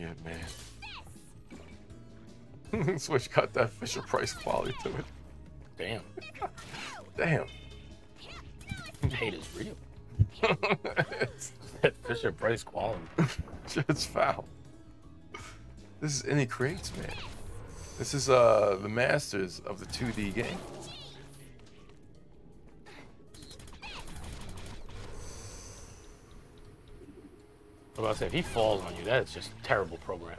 Yeah, man. Switch got that Fisher Price quality to it. Damn. Damn. Hate is real. That Fisher Price quality. It's foul. This is Inti Creates, man. This is uh the masters of the two D game. I was about to say, if he falls on you, that is just terrible program.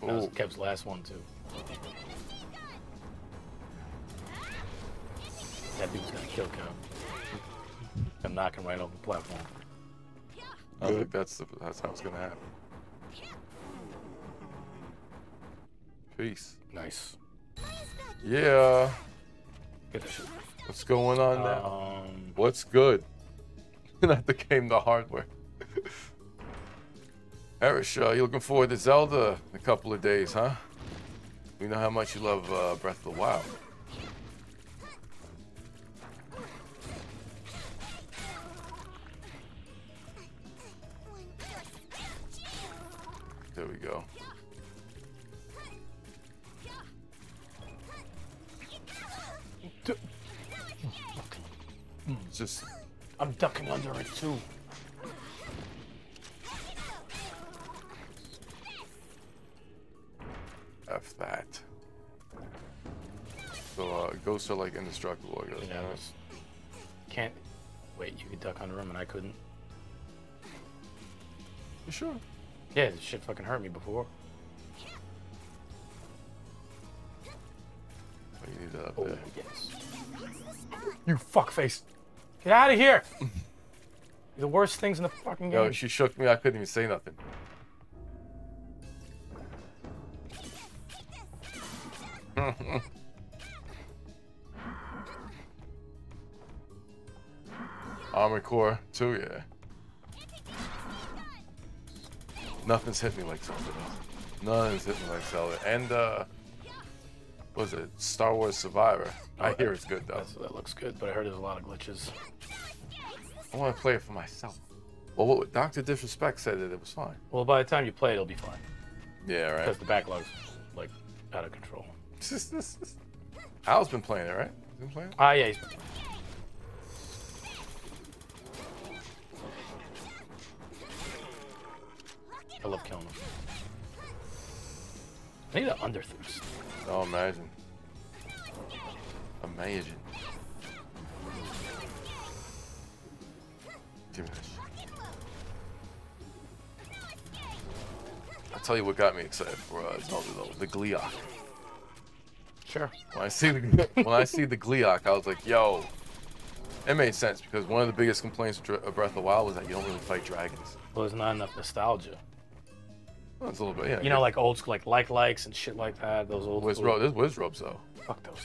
That was Kev's last one, too. That dude's gonna kill Kev. I'm knocking right off the platform. I Good. think that's, the, that's how it's gonna happen. Peace. Nice. Yeah. Get the shit. What's going on now? Um, What's good? Not the game, the hardware. Harish, uh, you looking forward to Zelda in a couple of days, huh? We know how much you love uh, Breath of the Wild. There we go. Just, I'm ducking under it too. F that. So uh, ghosts are like indestructible, I guess. Yeah, right? Can't wait. You could duck under him, and I couldn't. You sure? Yeah, this shit fucking hurt me before. But you need that up oh, there. Yes. You fuckface. Get out of here! The worst things in the fucking game. Yo, she shook me. I couldn't even say nothing. Armored Core too, yeah. Nothing's hit me like Zelda. Nothing's hit me like Zelda. And uh, what was it? Star Wars Survivor. I hear it's good, though. That looks good, but I heard there's a lot of glitches. I want to play it for myself. Well, what, Doctor Disrespect said that it was fine. Well, by the time you play it, it'll be fine. Yeah, right. Because the backlog's, like, out of control. Al's been playing it, right? He's been playing it? Ah, uh, yeah, he's been playing it. I love killing him. I need an underthrust. Oh, imagine. Imagine. I'll tell you what got me excited for uh, Zelda though, the Gliok. Sure. When I see the when I see the Gliok, I was like, yo, it made sense because one of the biggest complaints of Breath of the Wild was that you don't really fight dragons. Well, there's not enough nostalgia. Well, it's a little bit, yeah. You know, like old school, like like likes and shit like that. Those old. Wiz ropes, Wiz ropes though. Fuck those.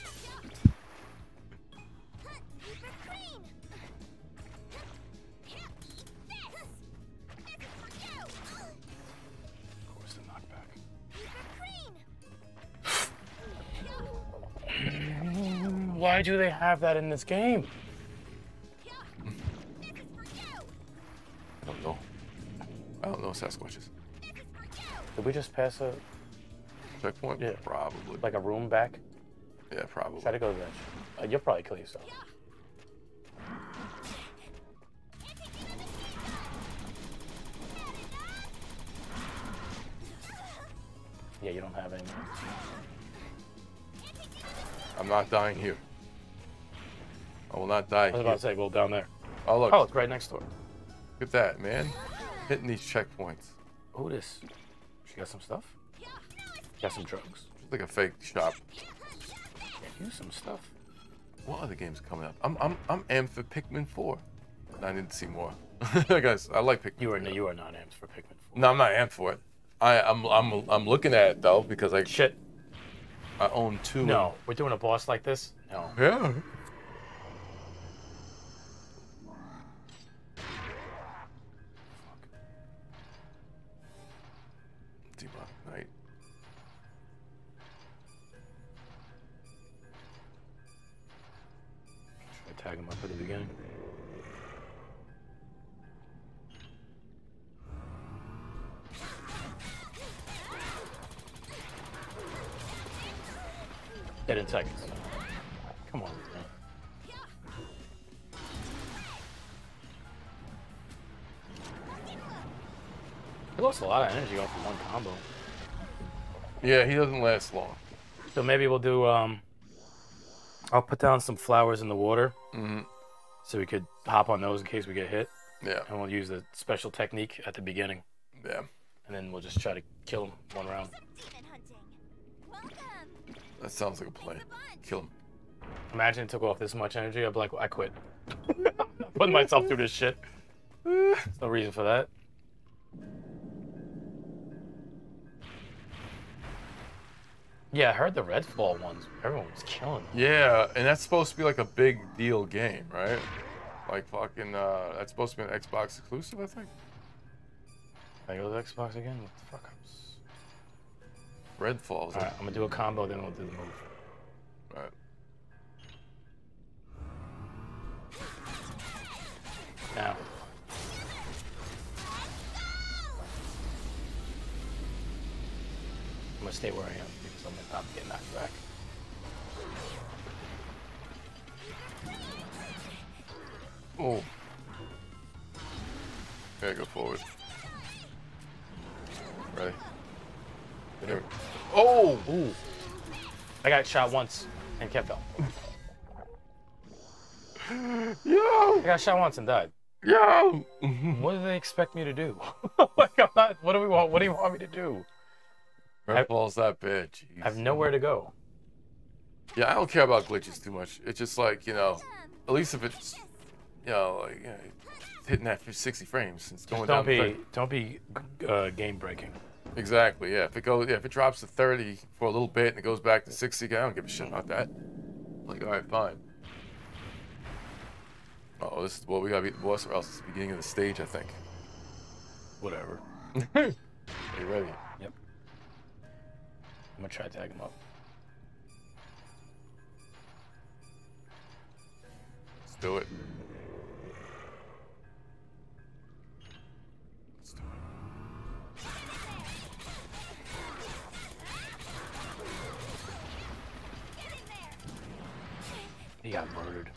Why do they have that in this game? I don't know. I don't know Sasquatches. Did we just pass a checkpoint? Yeah. Probably. Like a room back? Yeah, probably. Try to go to that. Uh, you'll probably kill yourself. Yeah, you don't have any. I'm not dying here. I will not die here. I was about to say, well, down there. Oh, look. Oh, it's right next door. Look at that, man. Hitting these checkpoints. Otis. She got some stuff? Got some drugs. She's like a fake shop. Here's some stuff. What other games coming up? I'm I'm I'm amped for Pikmin four. I didn't see more. Guys, I like Pikmin. You are no, you are not amped for Pikmin four. No, I'm not amped for it. I I'm I'm I'm looking at it though because I shit. I own two. No, we're doing a boss like this. No. Yeah. Tag him up at the beginning. Dead in seconds. Come on, man. He lost a lot of energy off of one combo. Yeah, he doesn't last long. So maybe we'll do, um... I'll put down some flowers in the water. Mm-hmm. So we could hop on those in case we get hit. Yeah. And we'll use the special technique at the beginning. Yeah. And then we'll just try to kill him one round. That sounds like a plan. Kill him. Imagine it took off this much energy. I'd be like, well, I quit. Putting myself through this shit. There's no reason for that. Yeah, I heard the Redfall ones. Everyone was killing them. Yeah, and that's supposed to be like a big deal game, right? Like fucking, uh, that's supposed to be an Xbox exclusive, I think. Can I go to Xbox again? What the fuck? Redfall. All right, I'm gonna do a combo, then we'll do the move. All right. Now. I'm gonna stay where I am. I'm gonna not get knocked back. Oh. Okay, go forward. Ready? There we go. Oh! Ooh. I got shot once and kept up. Yo! I got shot once and died. Yo! What do they expect me to do? Like, I'm not, what do we want? What do you want me to do? Redfall's that bitch. Jeez. I have nowhere to go. Yeah, I don't care about glitches too much. It's just like, you know, at least if it's, you know, like, you know, hitting that sixty frames, it's going down. Don't be, don't be uh, game breaking. Exactly. Yeah. If it goes, yeah, if it drops to thirty for a little bit and it goes back to sixty, I don't give a shit about that. Like, all right, fine. Uh oh, this is well, we gotta beat the boss, or else it's the beginning of the stage, I think. Whatever. Are you ready? Yep. I'm gonna try to tag him up. Let's do it. Let's do it. He got murdered.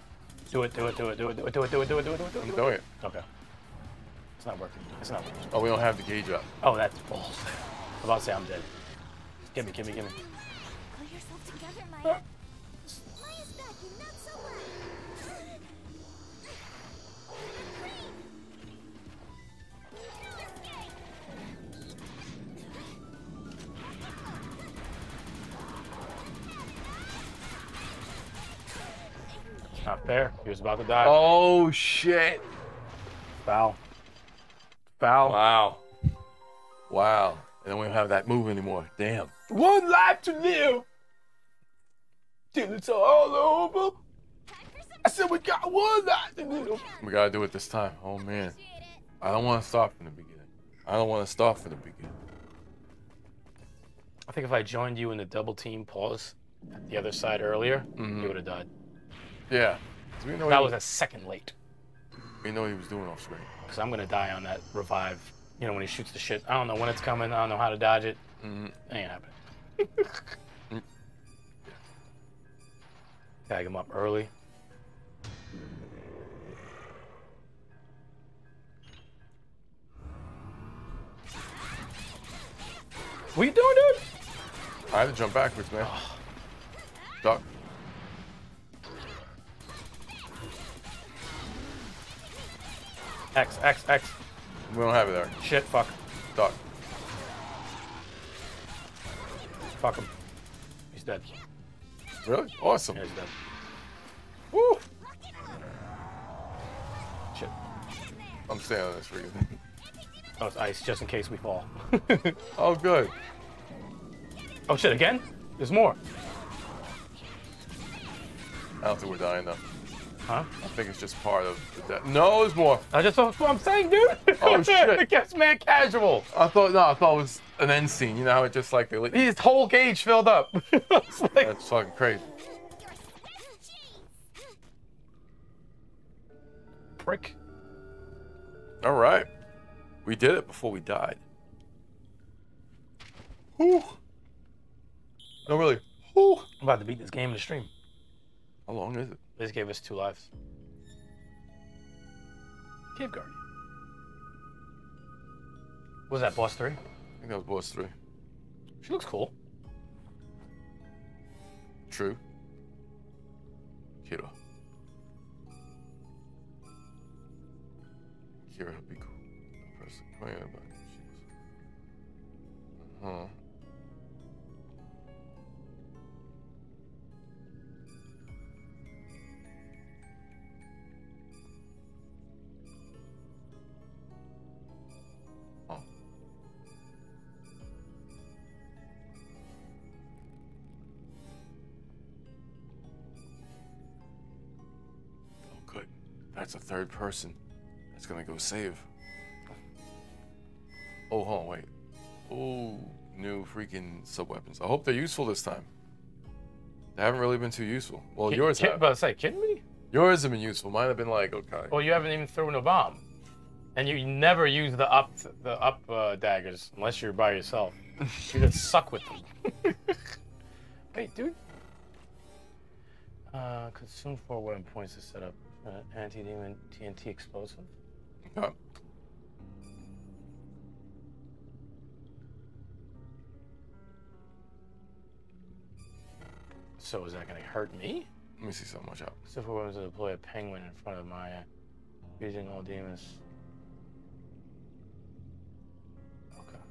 Do it, do it, do it, do it, do it, do it, do it, do it, do it, do it, do it. I'm doing it. Okay. It's not working. It's not working. Oh, we don't have the gauge up. Oh, that's balls. I'm about to say I'm dead. Gimme, gimme, gimme. Pull yourself together, Maya. Why is Becky not so well? Not fair. He was about to die. Oh shit. Foul. Foul. Wow. Wow. And then we don't have that move anymore. Damn. One life to live. Till it's all over. I said we got one life to live. We gotta do it this time. Oh man. I don't want to start from the beginning. I don't want to start from the beginning. I think if I joined you in the double team pause at the other side earlier, mm-hmm. you would have died. Yeah. We know that was, was a second late. We know what he was doing off screen. Because I'm gonna die on that revive. You know, when he shoots the shit, I don't know when it's coming, I don't know how to dodge it. Mm-hmm. Ain't happening. mm. Tag him up early. What are you doing, dude? I had to jump backwards, man. Oh. Duck. X, X, X. We don't have it there. Shit, fuck. Duck. Fuck him. He's dead. Really? Awesome. Yeah, he's dead. Woo! Shit. I'm staying on this for you. Oh, it's ice, just in case we fall. Oh, good. Oh, shit, again? There's more. I don't think we're dying, though. Huh? I think it's just part of the death. No, there's more. I just thought that's what I'm saying, dude. Oh, shit. It gets mad casual. I thought, no, I thought it was an end scene. You know how it just like, they his whole gauge filled up. Like, that's fucking crazy. Prick. All right. We did it before we died. Whew. No, really. Whew. I'm about to beat this game in the stream. How long is it? They just gave us two lives. Cave Guardian. Was that boss three? I think that was boss three. She looks cool. True. Kira. Kira would be cool. Huh. Oh. Oh, good. That's a third person. That's gonna go save. Oh, hold on, wait. Oh, new freaking sub-weapons. I hope they're useful this time. They haven't really been too useful. Well, kid, yours kid, have. But I was like, kidding me? Yours have been useful. Mine have been like, okay. Well, you haven't even thrown a bomb. And you never use the up the up uh, daggers unless you're by yourself. You just suck with them. Wait, dude. Uh, consume four weapon points to set up uh, anti-demon T N T explosive. Oh. So is that going to hurt me? Let me see something. Watch out. So if we wanted to deploy a penguin in front of Maya, using all demons. Okay.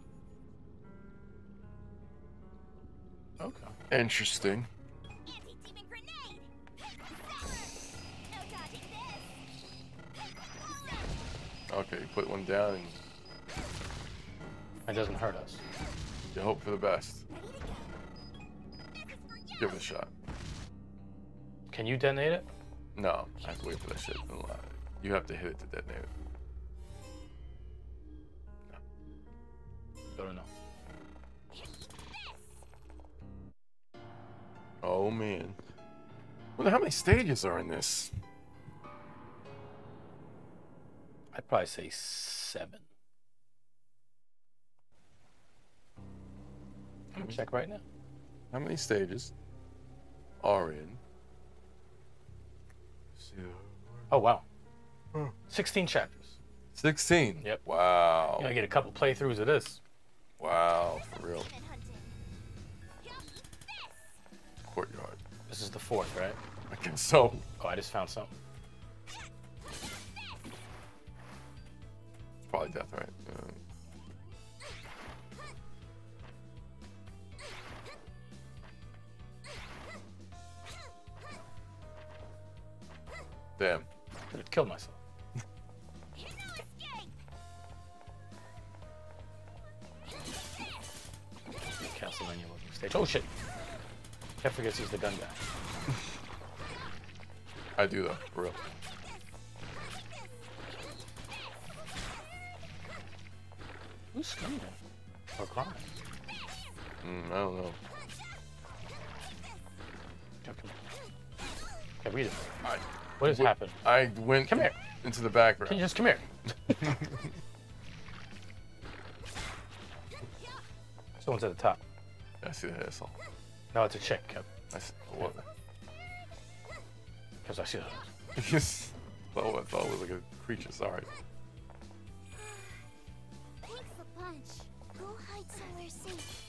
Okay. Interesting. Anti-demon grenade. No dodging this. Okay, you put one down and it doesn't hurt us. You hope for the best. Give it a shot. Can you detonate it? No, I have to wait for that shit. You have to hit it to detonate it. No. I don't know. Oh man. I wonder how many stages are in this? I'd probably say seven. I'm gonna check right now. How many stages? Are in. Oh wow, huh. sixteen chapters. sixteen. Yep. Wow. You're gonna get a couple playthroughs of this. Wow, for real. Courtyard. This is the fourth, right? I guess so. Oh, I just found something. It's probably death, right? Yeah. Damn. I could have killed myself. Castlevania looking stage. Oh shit! Kev forgets he's the gun guy. I do though, for real. Who's scummed or crying? Mm, I don't know. Kev, come on. Kev, read it. All right. What has happened? I went come here. Into the background. Can you just come here? Someone's at the top. I see the asshole. No, it's a chick, Kev. I see what? Because I see that. Yes. Oh, I thought it was like a creature. Sorry. Thanks a bunch. Go hide somewhere safe.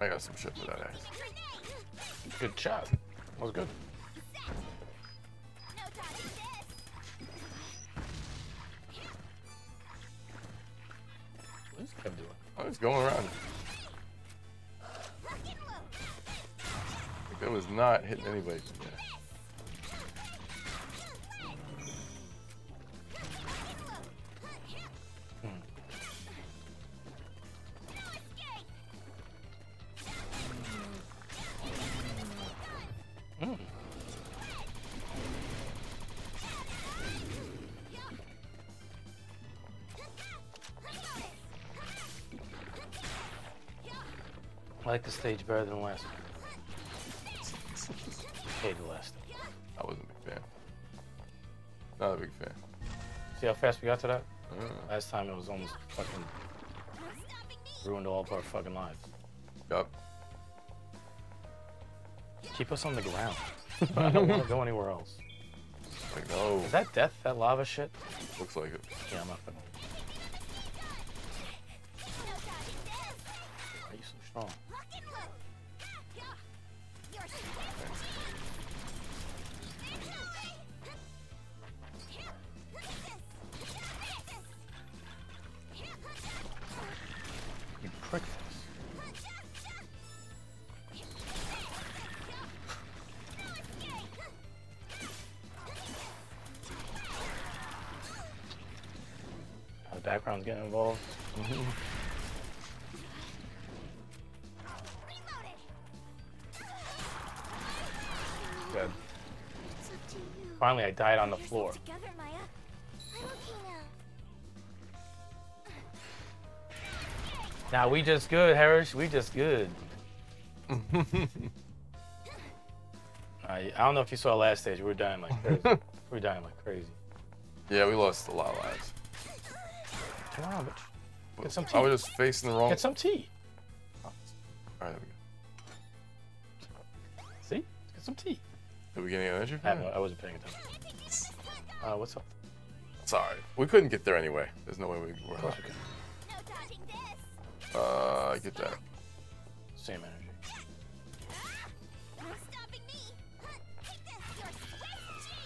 I got some shit for that axe. Good shot. That was good. What is Kev doing? Oh, he's going around. That was not hitting anybody from there. I like the stage better than last one. Hated last one. I wasn't a big fan. Not a big fan. See how fast we got to that? Mm. Last time it was almost fucking ruined all of our fucking lives. Yup. Keep us on the ground. I don't want to go anywhere else. Like, no. Is that death? That lava shit? Looks like it. Yeah, I'm not fucking. Why are you so strong? Background's getting involved. Mm-hmm. Good. Finally, I died on the floor. Now nah, we just good, Harris. We just good. I I don't know if you saw last stage. We were dying like crazy. we were dying like crazy. Yeah, we lost a lot of lives. Come on, bitch. Get some tea. I was just facing the wrong. Get some tea. Oh. All right, there we go. See? Get some tea. Did we get any energy? I, no, I wasn't paying attention. Uh, what's up? Sorry, we couldn't get there anyway. There's no way we were. Of course we could. Uh, get that. Same energy.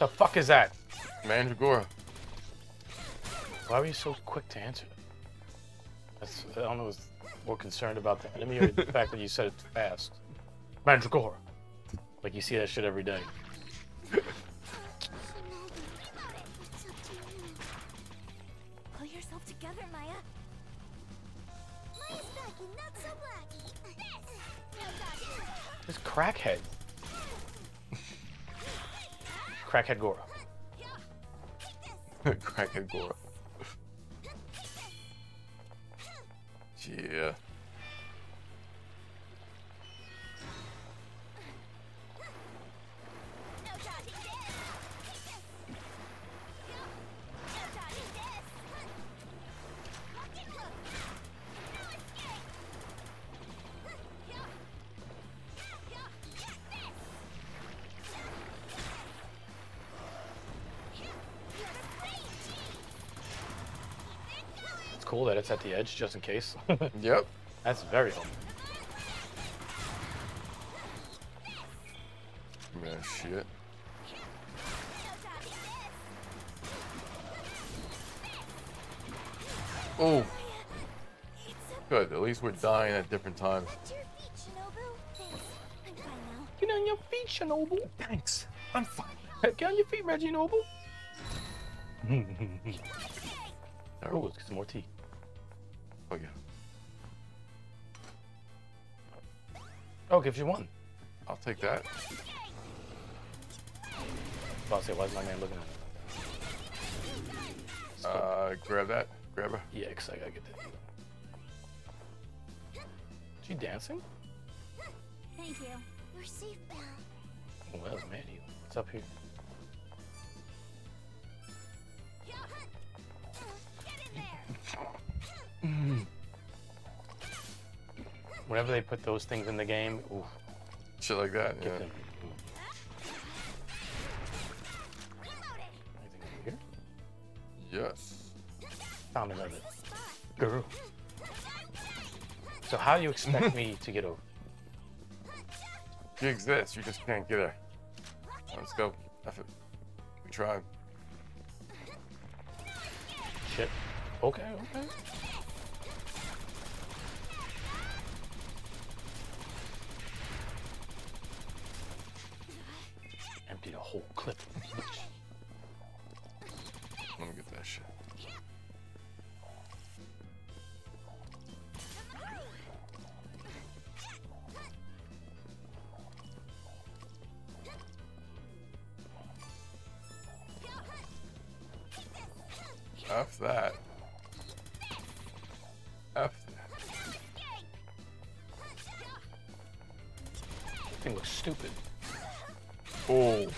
The fuck is that? Mandragora. Why were you so quick to answer that? That's, I don't know, was more concerned about the enemy or the fact that you said it fast. Mandragora. Like, you see that shit every day. Pull yourself together, Maya. Maya's blacky, not so blacky. This crackhead. Crackhead Gora. Crackhead Gora. Yeah. Cool that it's at the edge just in case. Yep. That's very helpful. Man, shit. Oh. Good. At least we're dying at different times. Get on your feet, Shinobu. Thanks. I'm fine. Get on your feet, Reginobu. Oh, let's get some more tea. Oh, yeah. Oh, gives you one. I'll take that. Bossy, why is my man looking at it? Uh, grab that. Grab her. Yeah, because I gotta get that. Is she dancing? Thank you. We're safe now. Oh, that was mad at you. What's up here? Mm. Whenever they put those things in the game, oof. Shit like that. Get yeah. Them. Anything over here? Yes. Found another girl. So how do you expect me to get over? You exist, you just can't get her. Let's go. F it. We tried. Shit. Okay, okay. Emptied a whole clip. Let me get that shit. F that. F that. That thing looks stupid. Oh.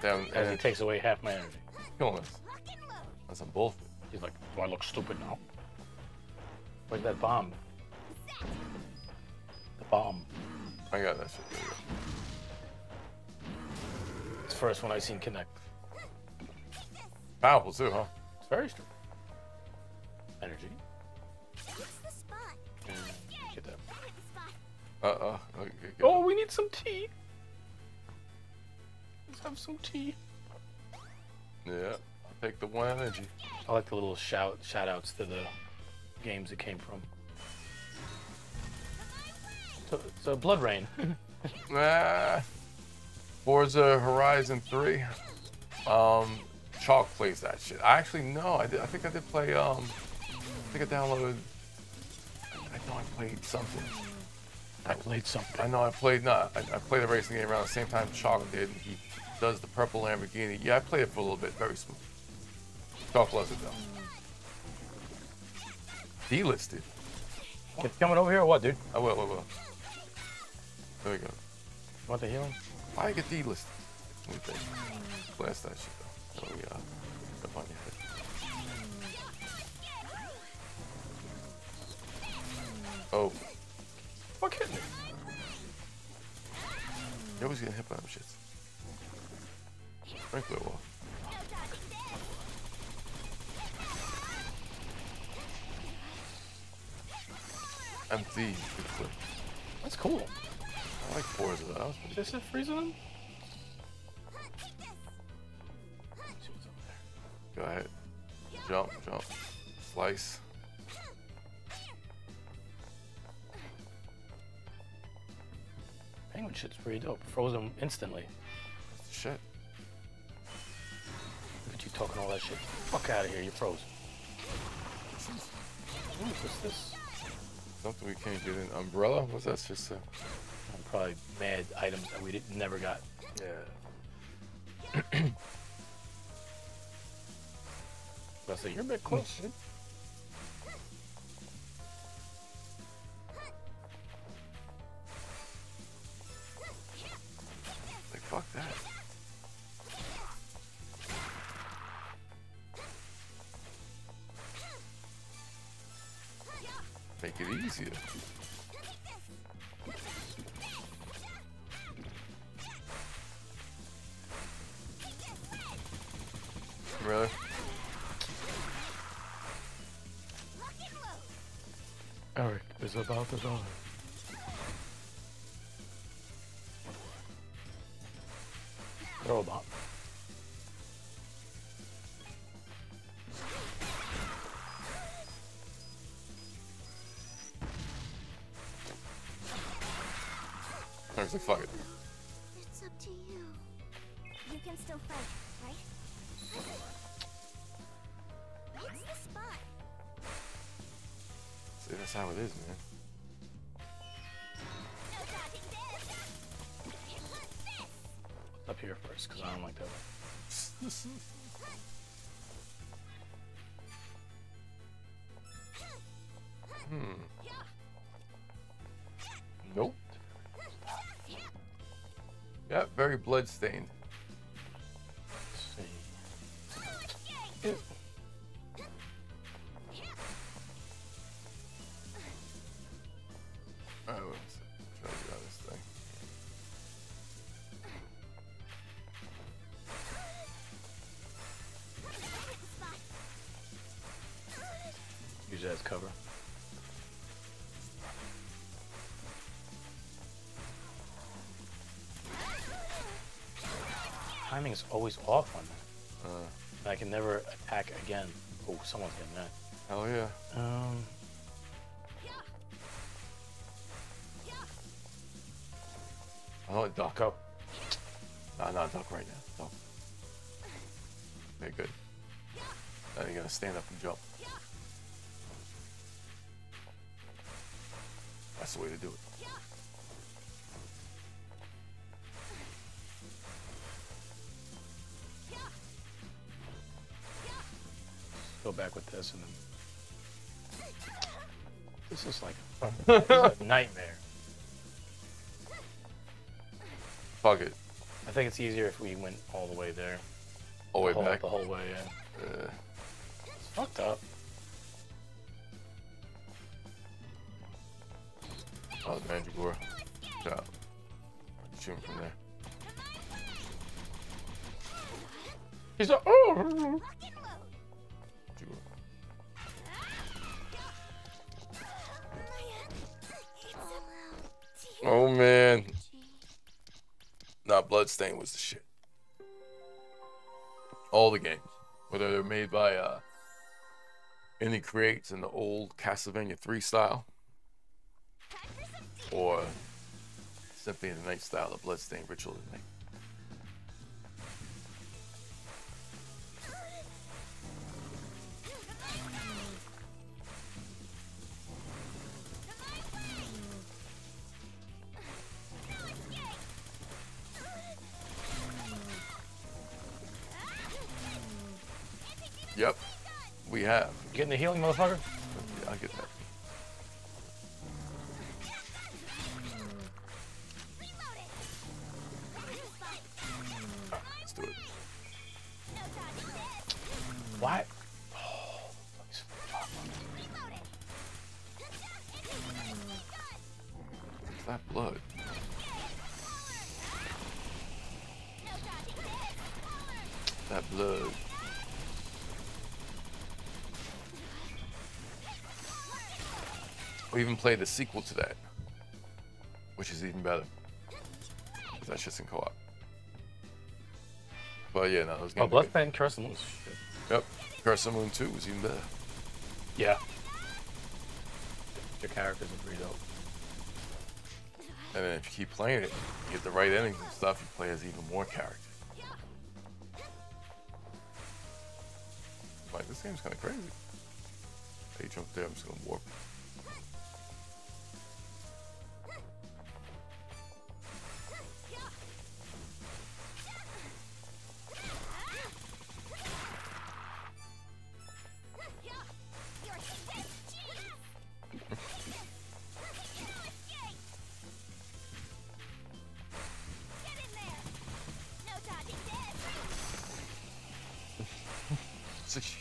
Damn. As it takes away half my energy. Killing us. That's a bull. He's like, do I look stupid now? Like that bomb. The bomb. I got that shit. It's the first one I seen connect. Powerful too, huh? It's very strong. Energy. Get that. Uh oh. Okay, oh, we need some tea. Let's have some tea. Yeah, I'll take the one energy. I like the little shout shout outs to the games it came from. So, so Blood Rain. Nah. Forza Horizon three. Um. Chalk plays that shit. I actually no, I did, I think I did play. Um, I think I downloaded. I know I played something. I played something. I know I played not. I, I played a racing game around the same time Chalk did. He does the purple Lamborghini. Yeah, I played it for a little bit. Very smooth. Chalk loves it though. Delisted. It's coming over here or what, dude? I will. I will. There we go. What the hell? Why get delisted? Let me think. Blast that shit. So we are up on your head. Oh. Fuck hit me. You always getting hit by them shits. Frankly, well. Empty. That's cool. I like Forza though. That was pretty. Is this freezing them? Go ahead. Jump, jump. Slice. Penguin shit's pretty dope. Froze him instantly. Shit. Look at you talking all that shit. Fuck out of here, you froze. Ooh, what's this? Something we can't get in. Umbrella? What's that shit say? Probably mad items that we didn't, never got. Yeah. I say, you're a bit close, dude. Like, fuck that. Make it easier. Really? Eric is about to die. Throw a bomb. Eric's like, fuck it. It's up to you. You can still fight, right? That's how it is, man. Up here first, because I don't like that one. Hmm. Nope. Yeah, very bloodstained. Use that as cover. is always off on that. Uh, and I can never attack again. Oh, someone's getting that. Hell yeah. Um. I don't duck up. No, not duck right now. Duck. Okay, good. Now you gotta stand up and jump. That's the way to do it. Go back with this and then. This is like a, this is a nightmare. Fuck it. I think it's easier if we went all the way there. All the way whole, back? The whole way, yeah. Uh, it's fucked up. Oh, the Mandragora. Good job. Shoot him from there. He's like, oh! Oh, man. Nah, Bloodstained was the shit. All the games, whether they're made by uh, Inti Creates in the old Castlevania three style, or Symphony of the Night style, the Bloodstained Ritual of the Night. Yep, we have. You getting the healing, motherfucker? Yeah, I get that. Right, let's do it. What? Oh, what's that blood? That blood. We even played the sequel to that, which is even better. That's just in co-op. But yeah, no, those games. Oh, Bloodstained Curse of the Moon. Yep, Curse of the Moon two was even better. Yeah. Your characters are pretty dope. And then if you keep playing it, you get the right endings and stuff. You play as even more characters. Like this game's kind of crazy. They jump there. I'm just gonna warp.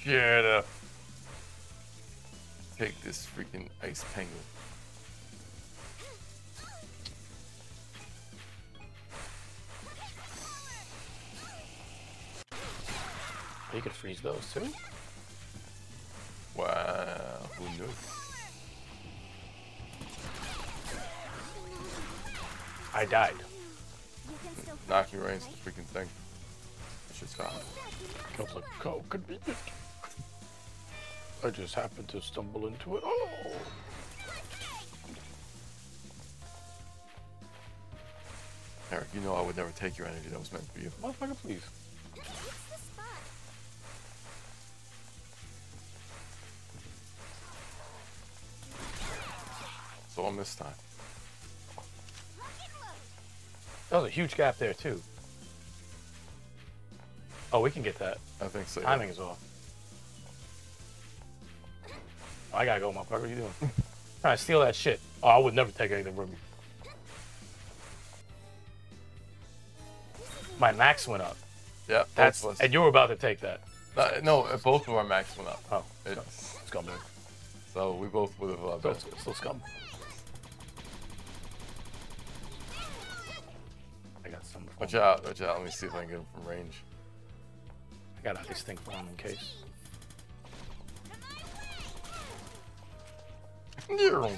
Yeah, to take this freaking ice penguin. You could freeze those too. Wow, who knew? I died. Knock your reins, the freaking thing. It's just gone. Couple of coke could be it. I just happened to stumble into it. Oh! Eric, you know I would never take your energy that was meant for you. Motherfucker, please. It's the spot. So I missed time. That was a huge gap there, too. Oh, we can get that. I think so. Timing yeah. is off. I gotta go, motherfucker. What are you doing? Trying to steal that shit. Oh, I would never take anything from you. My max went up. Yeah, that's both of us. And you were about to take that. No, no, both of our max went up. Oh, it's scum. So we both would have loved it. Still scum. I got some. Watch out! Watch out! Let me see if I can get him from range. I got this thing for him in case. No.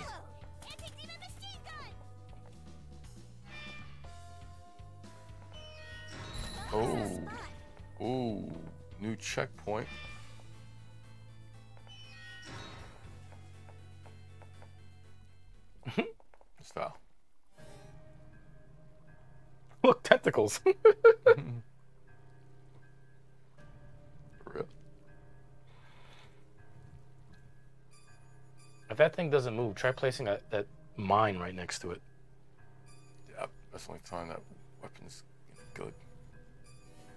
Oh. Ooh, new checkpoint. What's that? Look, tentacles. For real. If that thing doesn't move, try placing a, that mine right next to it. Yeah, that's the only time that weapon's good.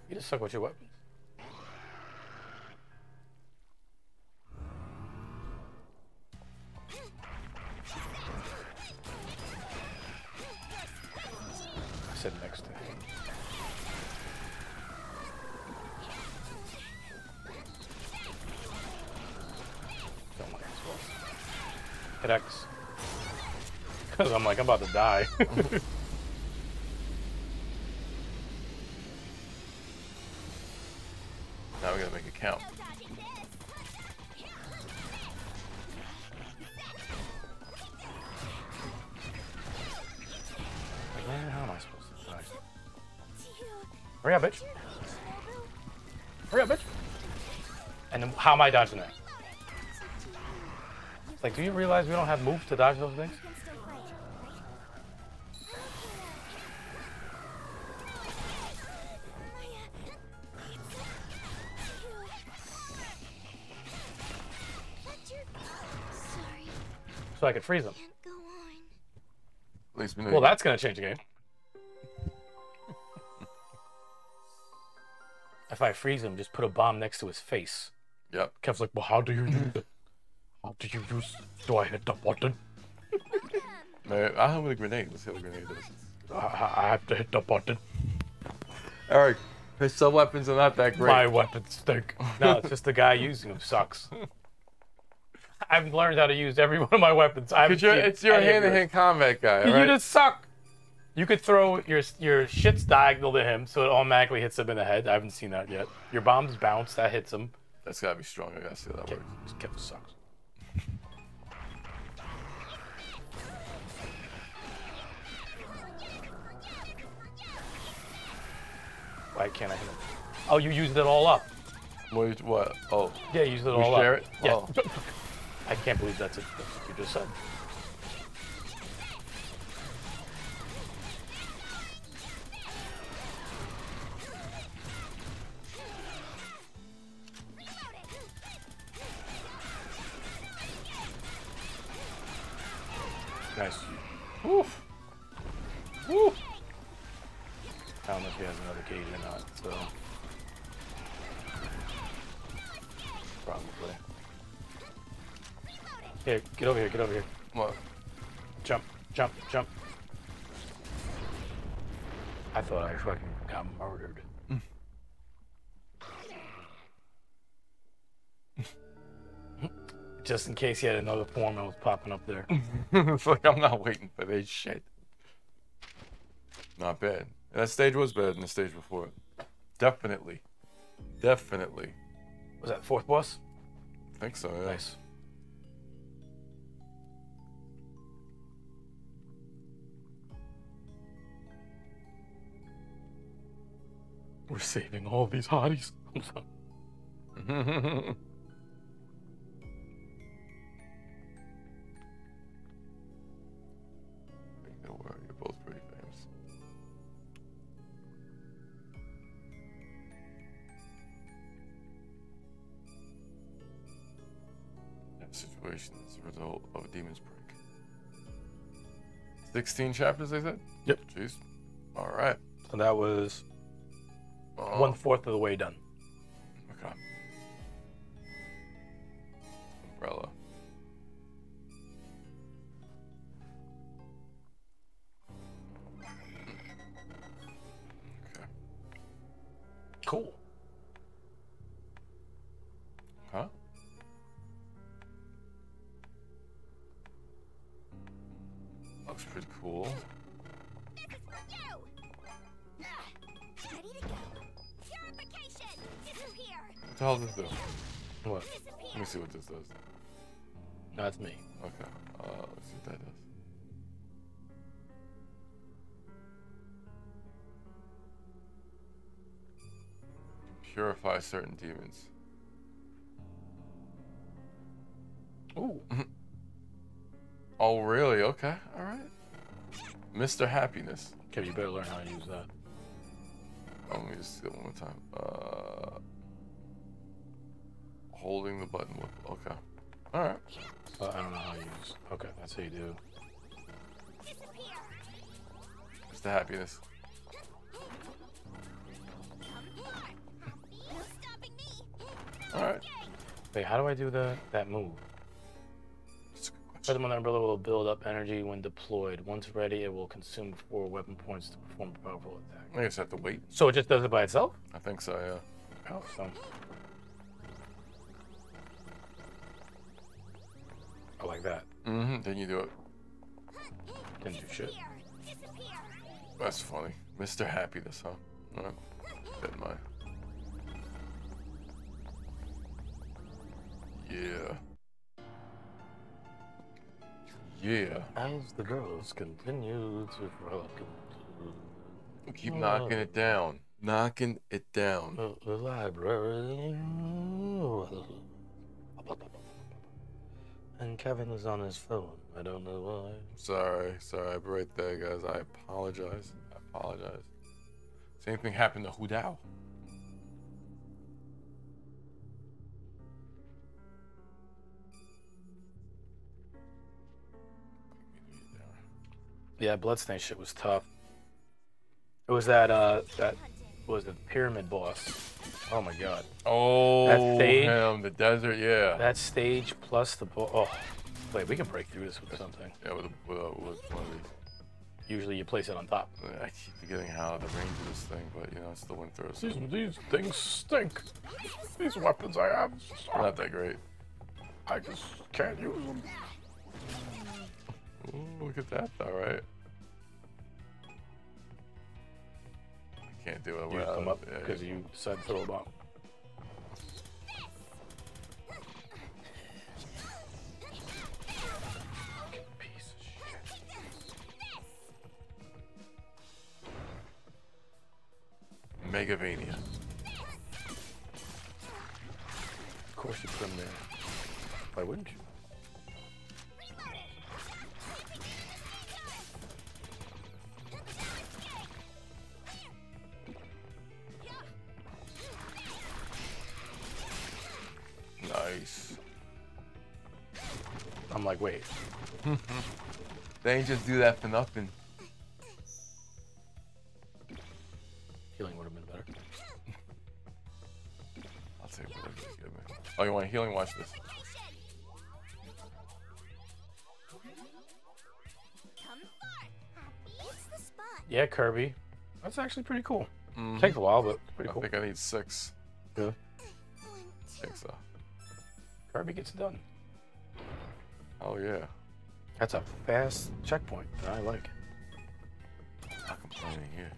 You just suck with your weapons. I said next to him. Don't like this one. Hit X. Because I'm like, I'm about to die. Now we gotta make a count. Like, man, how am I supposed to die? Hurry up, bitch! Hurry up, bitch! And then how am I dodging that? Like, do you realize we don't have move to dodge those things? So I could freeze them. At least we know. Well, that's gonna change the game. If I freeze him, just put a bomb next to his face. Yep. Kev's like, well, how do you do that? How do you use? Do I hit the button? No, I have a grenade. Let's see what a grenade is. I, I have to hit the button. Eric, his sub weapons are not that great. My weapons stink. No, it's just the guy using them sucks. I've learned how to use every one of my weapons. I've you're, it's your hand-to-hand -hand combat guy, right? You just suck. You could throw your your shit's diagonal to him, so it automatically hits him in the head. I haven't seen that yet. Your bombs bounce, that hits him. That's gotta be stronger. I gotta see how that Kev, works. Kev sucks. Why can't I hit him? Oh, you used it all up. What? what? Oh. Yeah, you used it all share up. It? Yeah. Oh. I can't believe that's it, that's what you just said. Nice. Woof. Woof. I don't know if he has another cage or not, so... Probably. Here, get over here, get over here. What? Jump, jump, jump. I thought I fucking got murdered. Mm. Just in case he had another form that was popping up there. It's like, I'm not waiting for this shit. Not bad. That stage was better than the stage before. Definitely. Definitely. Was that the fourth boss? I think so, yeah. Nice. We're saving all these hotties. You're both pretty famous. That situation is a result of a demon's break. Sixteen chapters, they said? Yep. Jeez. All right. So that was Uh, One fourth of the way done. Okay. Umbrella. Okay. Cool. Huh? Looks pretty cool. What the hell does this do? What? Let me see what this does. No, that's me. Okay. Uh, let's see what that does. purify certain demons. Ooh. Oh, really? Okay. All right. Mister Happiness. Okay, you better learn how to use that. Oh, let me just do it one more time. Uh, holding the button. With, okay. All right. Uh, I don't know how to use. Okay, that's how you do. Mister Happiness. All right. Wait, how do I do the that move? Put them on their umbrella will build up energy when deployed. Once ready, it will consume four weapon points to perform a powerful attack. I just have to wait. So it just does it by itself? I think so, yeah. Oh, so. I like that. Mm-hmm. Then you do it. Didn't do shit. That's funny. Mister Happiness, huh? All right. Get my... Yeah. Yeah. As the girls continue to welcome to... Keep uh, knocking it down. Knocking it down. The, the library. And Kevin was on his phone. I don't know why. Sorry. Sorry. I'm right there, guys. I apologize. I apologize. Same thing happened to Hudao. Yeah, Bloodstained shit was tough. It was that, uh, that was the pyramid boss. Oh my god. Oh, that stage, him, the desert, yeah. That stage plus the boss. Oh, wait, we can break through this with something. Yeah, with, a, with, a, with one of these. Usually you place it on top. I keep forgetting how the range of this thing, but you know, it's the one throw. These, these things stink. These weapons I have are not that great. I just can't use them. Ooh, look at that, all right. I can't do it. You come up because yeah, you said throw a bomb. Piece of shit. Megavania. Of course you put him there. Why wouldn't you? I'm like, wait. They ain't just do that for nothing. Healing would have been better. I'll take whatever you give me. Oh, you want a healing? Watch this. Yeah, Kirby. That's actually pretty cool. Mm-hmm. Takes a while, but it's pretty I cool. I think I need six. Yeah. I think so. Kirby gets it done. Oh yeah. That's a fast checkpoint that I like. Not complaining here.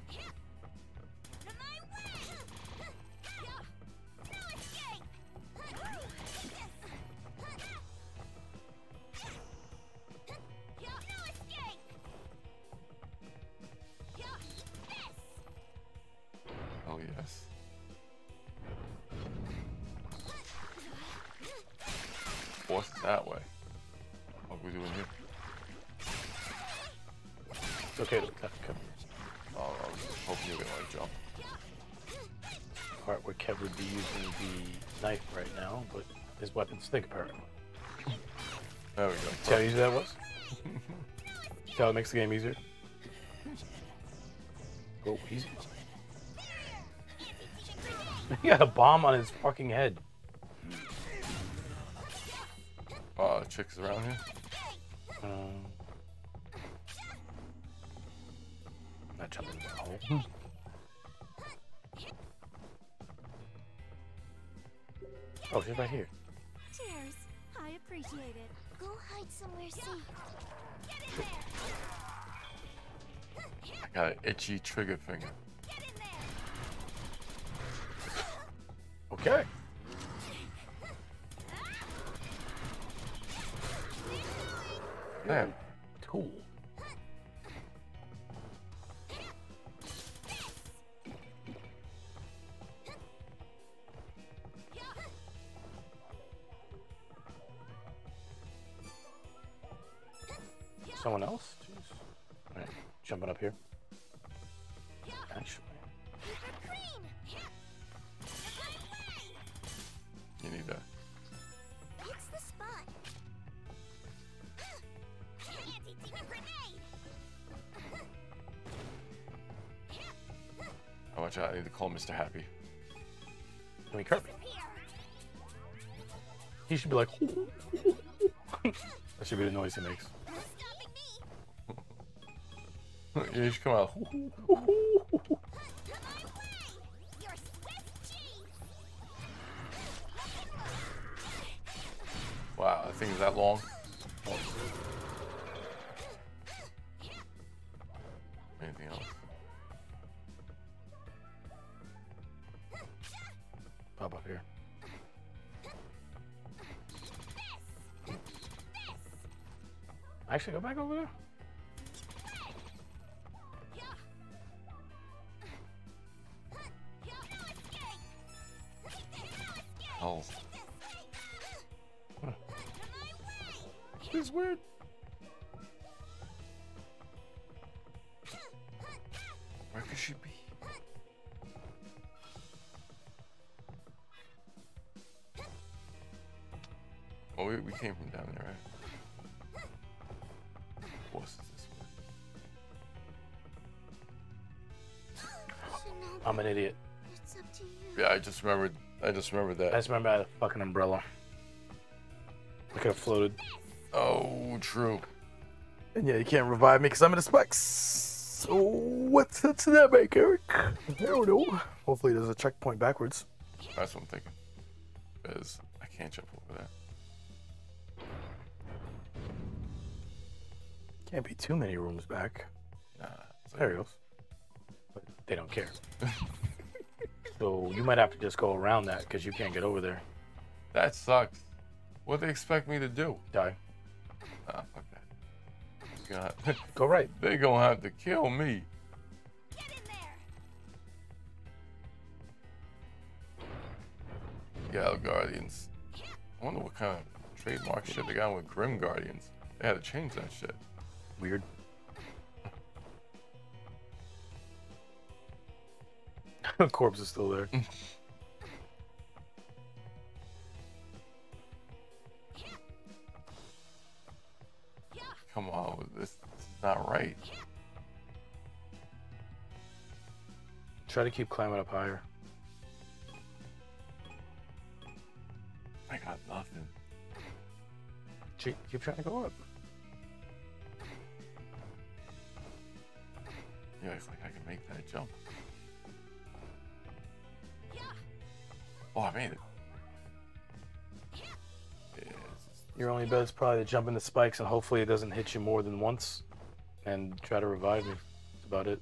Oh yes. What's that way? What are we doing here? It's okay to attack Kevin. Oh, I was hoping you were gonna like jump. Part where Kev would be using the knife right now, but his weapons stink apparently. There we go. See how easy that was? See how it makes the game easier? Go easy. He got a bomb on his fucking head. Oh, the chick's around here. Um, not jumping in the hole. Hmm. Oh, she's right here. Cheers. I appreciate it. Go hide somewhere safe. Get in there. I got an itchy trigger finger. Get in there. Okay. Damn. Cool. someone else? Jeez. Alright, jumping up here. Actually. You need that. It's the spot. Oh, watch out, I need to call Mister Happy. I mean, Kirby. He should be like, that should be the noise he makes. Yeah, you should come out. Wow, that thing is that long. Oh. Anything else? Pop up here. Actually, go back over there. Oh. Huh. This is weird. Where could she be? Oh, we, we came from down there, right? I'm an idiot. It's up to you. Yeah, I just remembered. I just remembered that. I just remember I had a fucking umbrella. I could have floated. Oh, true. And yeah, you can't revive me because I'm in a spikes. So what's that to that make, Eric? I don't know. Hopefully, there's a checkpoint backwards. That's what I'm thinking. Because I can't jump over that. Can't be too many rooms back. Nah. Like, there he goes. They don't care. So you might have to just go around that because you can't get over there. That sucks. What do they expect me to do? Die. Ah, fuck that. God. Go right. They gonna have to kill me. Get in there. Gal Guardians. I wonder what kind of trademark shit they got with Grim Guardians. They had to change that shit. Weird. The corpse is still there. Come on, this is not right. Try to keep climbing up higher. I got nothing. Keep, keep trying to go up. Yeah, it's like I can make that jump. Oh, I made it. Yes. Your only bet is probably to jump into spikes and hopefully it doesn't hit you more than once and try to revive me. That's about it.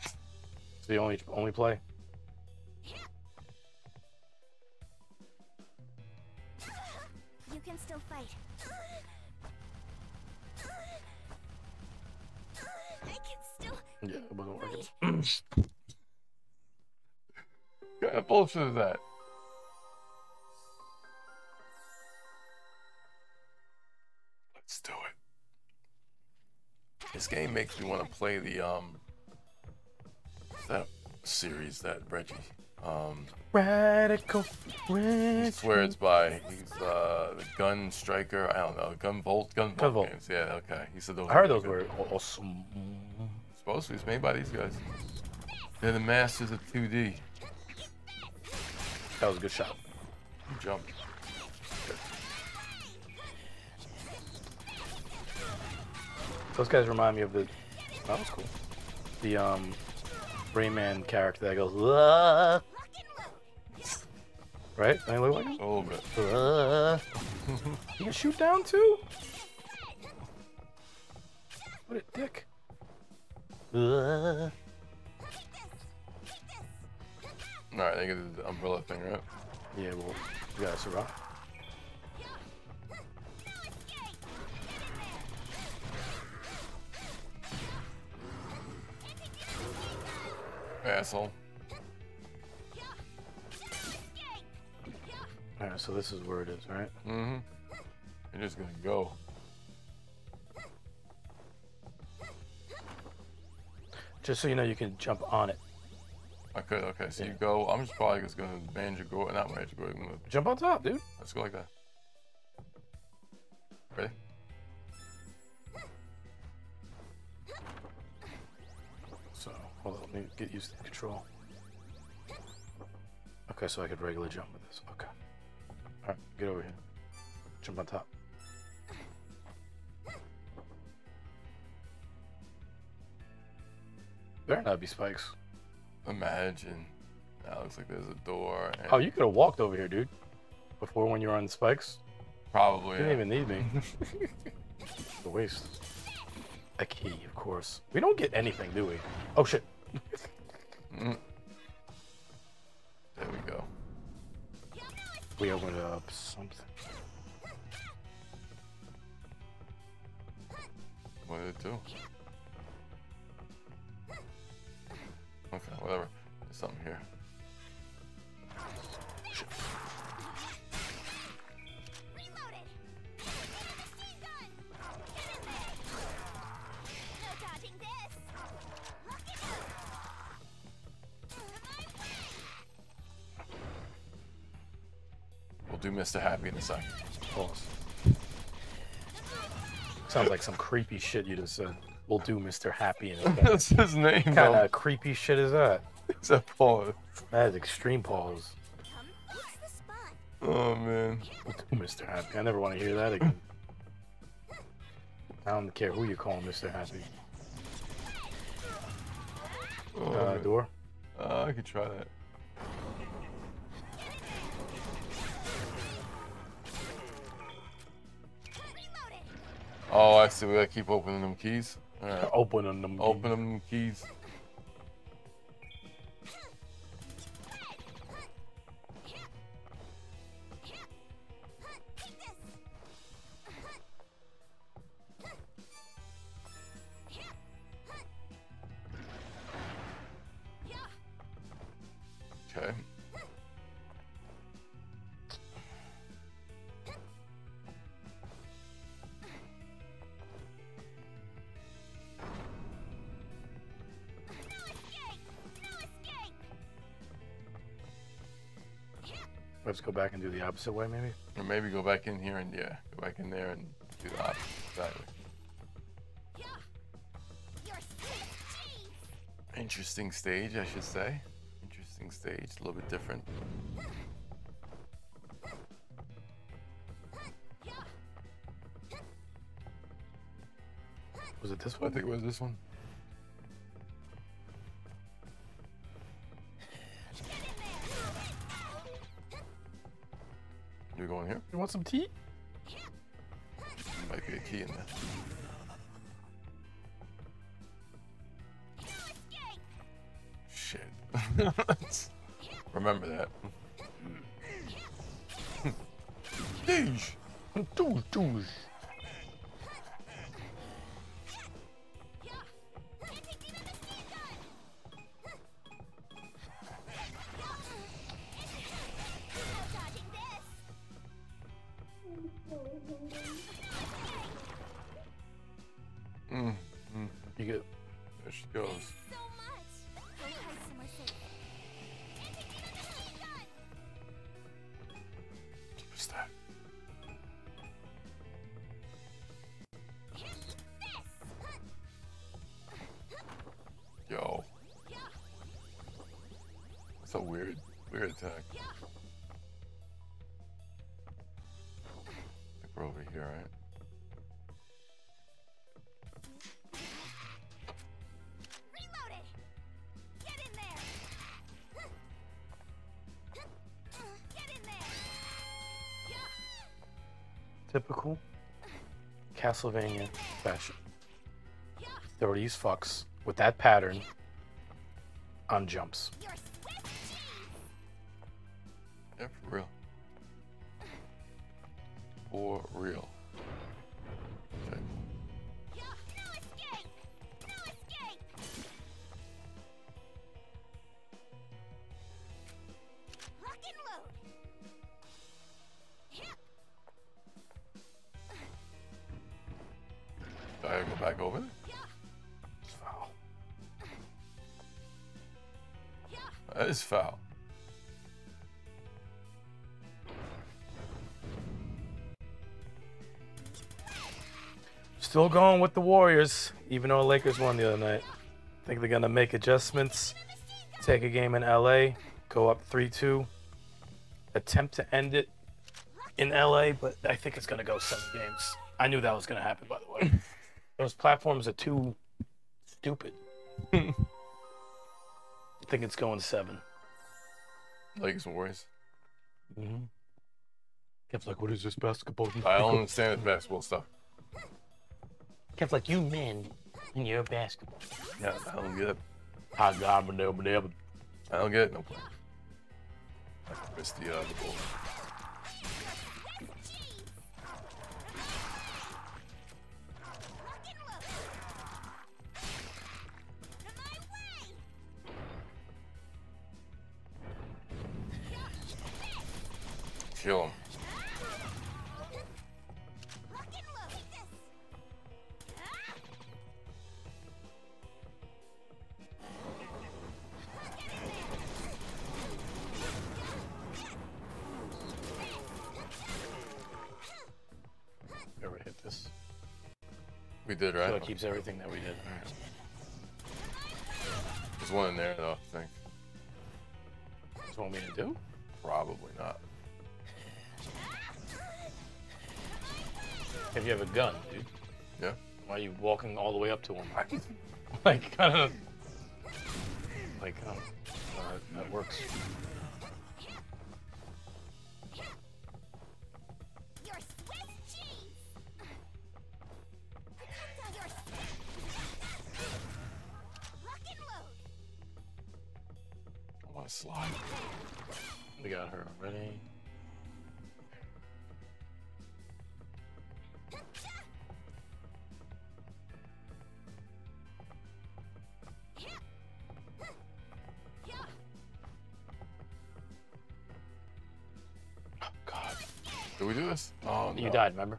It's the only only play. You can still fight. I can still Yeah, it wasn't working. What kind of bullshit is that? Let's do it. This game makes me want to play the um that series that Reggie um Radical Reggie. Swear it's by he's uh the Gun Striker. I don't know Gun Volt Gun Volt, Volt. Games. Yeah, okay. He said those. I heard those were awesome. Supposed to be made by these guys. They're the masters of two D. That was a good shot. Jump. Good. Those guys remind me of the. That was cool. The um, Rayman character that goes. Wah! Right? I look like a little bit. You can shoot down too. What a dick. Wah! Alright, they get the umbrella thing, right? Yeah, well, we gotta survive. Asshole. Alright, so this is where it is, right? Mm-hmm. You're just gonna go. Just so you know, you can jump on it. I could, okay. So yeah. you go. I'm just probably just gonna Banjo Gordon. Not Banjo Gordon. Gonna... Jump on top, dude. Let's go like that. Ready? So, hold on. Let me get used to the control. Okay, so I could regularly jump with this. Okay. All right, get over here. Jump on top. Better not be spikes. Imagine. Now it looks like there's a door. And... Oh, you could have walked over here, dude. Before when you were on the spikes. Probably. You didn't yeah. even need me. The waste. A key, of course. We don't get anything, do we? Oh, shit. mm. There we go. We opened up something. What did it do? Okay, whatever. There's something here. Shit. We'll do Mister Happy in a second. Pause. Sounds like some creepy shit you just said. We'll do Mister Happy in a second. That's his name. What kind of creepy shit is that? It's a pause. That is extreme pause. Oh man. We'll do Mister Happy. I never want to hear that again. I don't care who you call Mister Happy. Oh, uh, door. Uh, I could try that. Oh, I see. We gotta keep opening them keys. All right. Opening them. Open them keys. Okay. Let's go back and do the opposite way, maybe? Or maybe go back in here and, yeah, go back in there and do the opposite. Exactly. Interesting stage, I should say. Interesting stage, a little bit different. Was it this one? I think it was this one. We go in here. You want some tea? Might be a key in there. Shit. Remember that. Douche. Douche, douche. Typical Castlevania fashion. thirties fucks with that pattern on jumps. Yeah, for real. For real. Okay. I go back over there. Oh. That is foul. Still going with the Warriors, even though the Lakers won the other night. I think they're going to make adjustments, take a game in L A, go up three two, attempt to end it in L A, but I think it's going to go seven games. I knew that was going to happen, by the way. Those platforms are too stupid. I think it's going seven. Lakers Warriors. Mm-hmm. Kev's like, what is this basketball? I don't understand this basketball stuff. Kev's like, you men and your basketball. Yeah, I don't get it. I got over there, but I don't get it. No play. I can miss the, uh, the ball. Kill him. Never hit this. We did, right? So it keeps everything that we did. Right. There's one in there, though, I think. That's what you want me to do? Probably not. If you have a gun, dude. Yeah. Why are you walking all the way up to him? Like, kind of. Like, um, uh, that works. You're Swiss cheese. I want to slide. We got her already. Did we do this? Oh, you no. died, remember?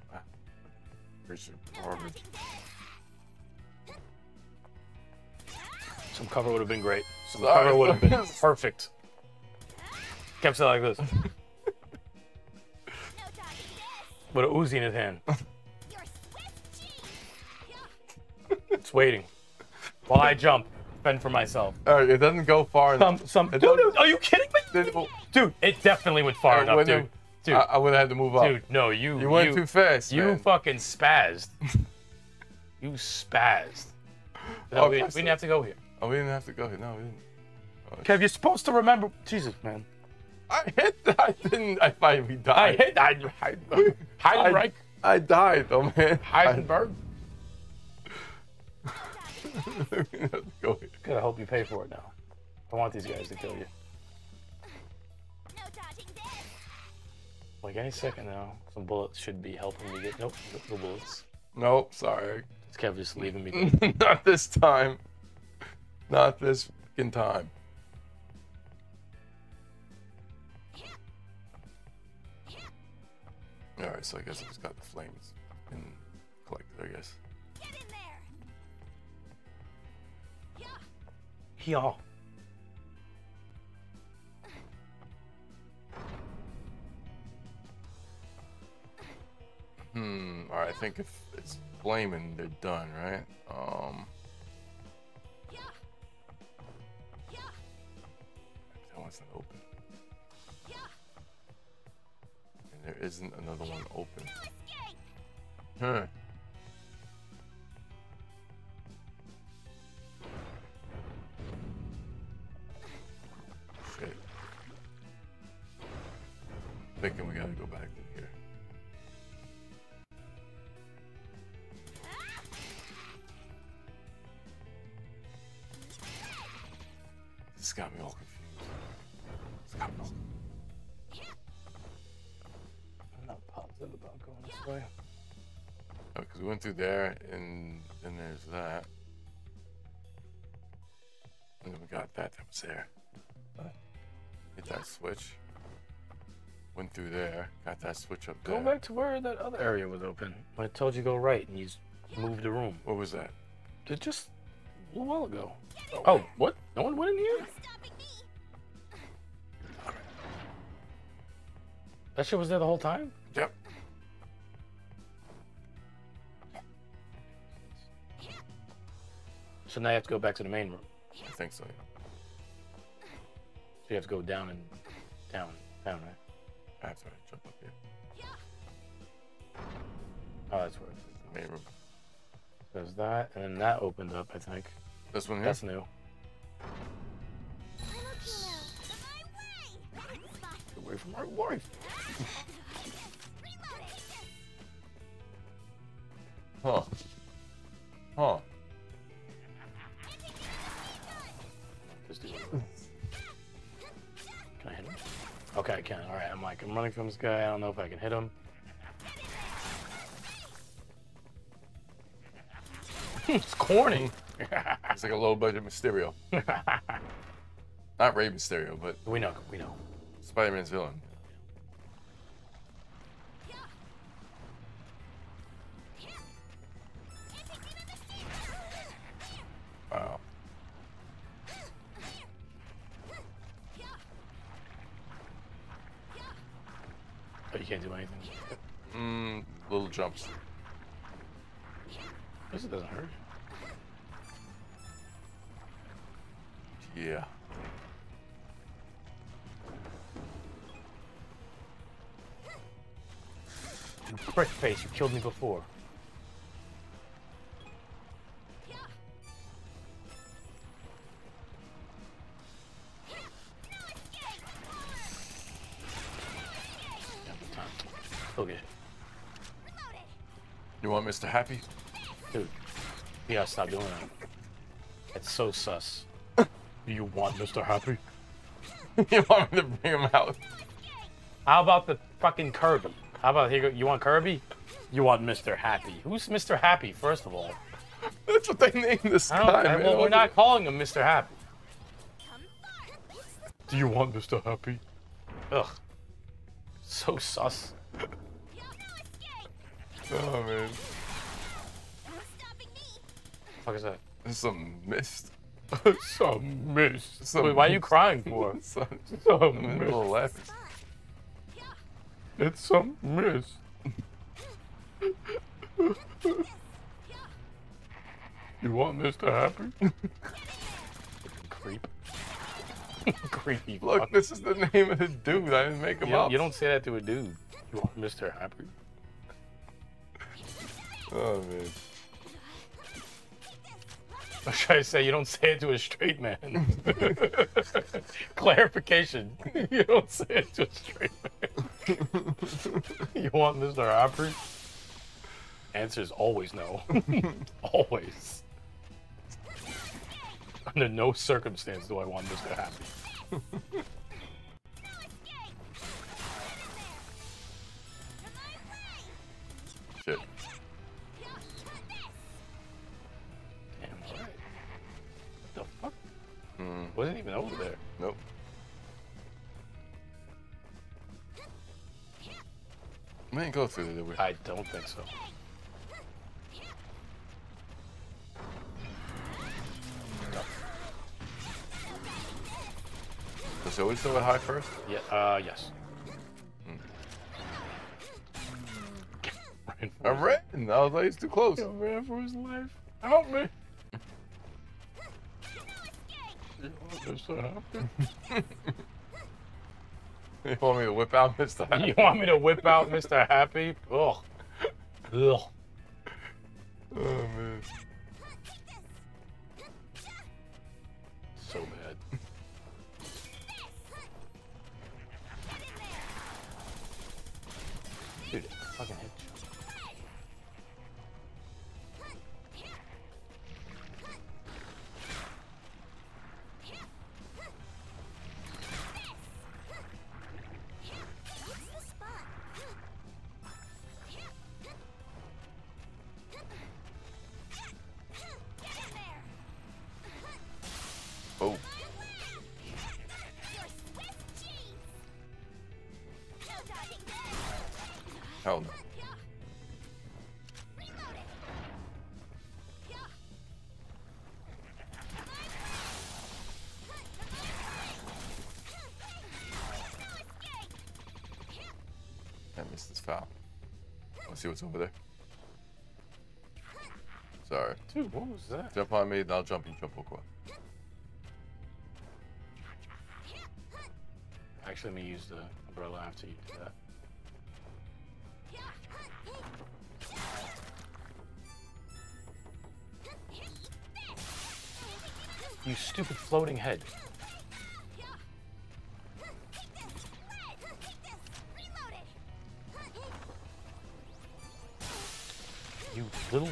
Some cover would have been great. Some Sorry. cover would have been perfect. Kept it like this. With a Uzi in his hand. It's waiting. While I jump, fend for myself. Alright, it doesn't go far some, enough. Some, dude, dude, are you kidding me? Did, well, dude, it definitely went far enough, dude. It, Dude, I, I would have had to move up. Dude, no, you. You went you, too fast. You man. fucking spazzed. You spazzed. No, oh, we, we didn't have to go here. Oh, we didn't have to go here. No, we didn't. Oh, Kev, you're supposed to remember. Jesus, man. I hit. I didn't. I finally died. I hit. I, I, I, I, I died, though, man. Heidenberg. We didn't have to go here. Gotta hope you pay for it now. I want these guys to kill you. Like any second now, some bullets should be helping me get. Nope, no bullets. Nope, sorry. It's Kev just leaving me. Not this time. Not this fucking time. All right, so I guess I just got the flames and collected. I guess. Get in there. Yeah. Hmm, alright, I think if it's flaming, they're done, right? Um... Yeah. Yeah. That one's not open. Yeah. And there isn't another one open. No huh. Shit. I'm thinking we gotta go back to here. This got me all confused. This got me all confused. I'm not positive about going this way. Oh, because we went through there, and then there's that. And then we got that that was there. Hit that switch. Went through there. Got that switch up there. Go back to where that other area was open. When I told you go right, and you moved the room. What was that? It just... a little while ago. Oh, oh, what? No one went in here? That shit was there the whole time? Yep. So now you have to go back to the main room. I think so, yeah. So you have to go down and down, down, right? I have to jump up here. Oh, that's where it's the main room. There's that, and then that opened up, I think. This one here? That's new. Get away from my wife! Huh. Huh. Can I hit him? Okay, I can. Alright, I'm like, I'm running from this guy. I don't know if I can hit him. It's corny. It's like a low-budget Mysterio. Not Rey Mysterio, but... We know, we know. Spider-Man's villain. Wow. But you can't do anything. Mmm, little jumps. I guess it doesn't hurt. Yeah. You prick face, you killed me before. Okay. You want Mister Happy? Dude, you gotta stop doing that. That's so sus. Do you want Mister Happy? You want me to bring him out? How about the fucking Kirby? How about, here you go, you want Kirby? You want Mister Happy? Who's Mister Happy, first of all? That's what they named this guy, I man. Well, we're not calling him Mister Happy. Do you want Mister Happy? Ugh. So sus. Oh, man. What the fuck is that? Some mist. Some mist. Some Wait, why mist. Are you crying for? some some mist. It's some mist. You want Mister Happy? Creep. Creepy. Look, fuck. This is the name of the dude. I didn't make him you, up. You don't say that to a dude. You want Mister Happy? Oh, man. What should I say? You don't say it to a straight man. Clarification. You don't say it to a straight man. You want Mister Happy? Answer is always no. Always. Under no circumstance do I want Mister Happy. Shit. The fuck? Mm. Wasn't even over there. Nope. We didn't go through there, did we? I don't think so. Nope. Was it always so high first? Yeah, uh, yes. Mm. ran I ran! I was like, it's too close. I ran for his life. Help me! Mister Happy? You want me to whip out Mister Happy? You want me to whip out Mister Happy? Ugh. Ugh. Oh, man. So bad. Dude, I fucking hit you. miss this far. Let's see what's over there. Sorry. Dude, what was that? Jump on me, and I'll jump and jump real quick. Actually, let me use the umbrella after you do that. You stupid floating head. You little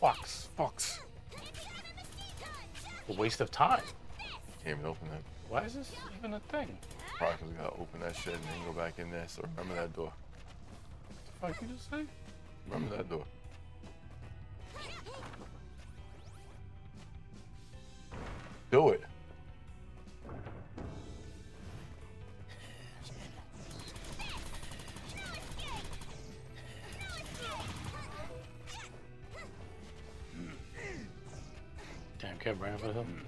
fox. Fox. A waste of time. Can't even open that. Why is this even a thing? Probably because we gotta open that shit and then go back in there, so remember that door. What the fuck you just say? Remember that door. Do it. Damn, can't bring it for him.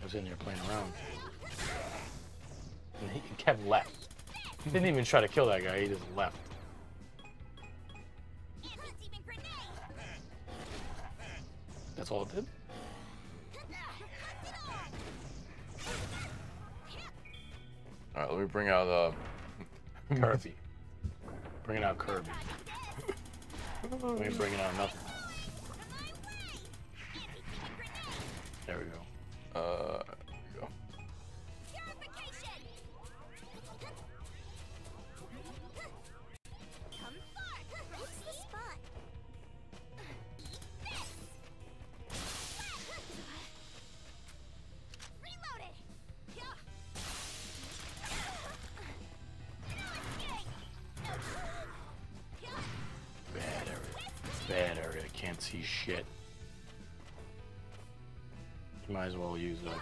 Comes in here playing around. Kev left. He didn't even try to kill that guy, he just left. That's all it did? Alright, let me bring out uh Kirby. Bringing out Kirby. We ain't bringing out nothing. There we go. Uh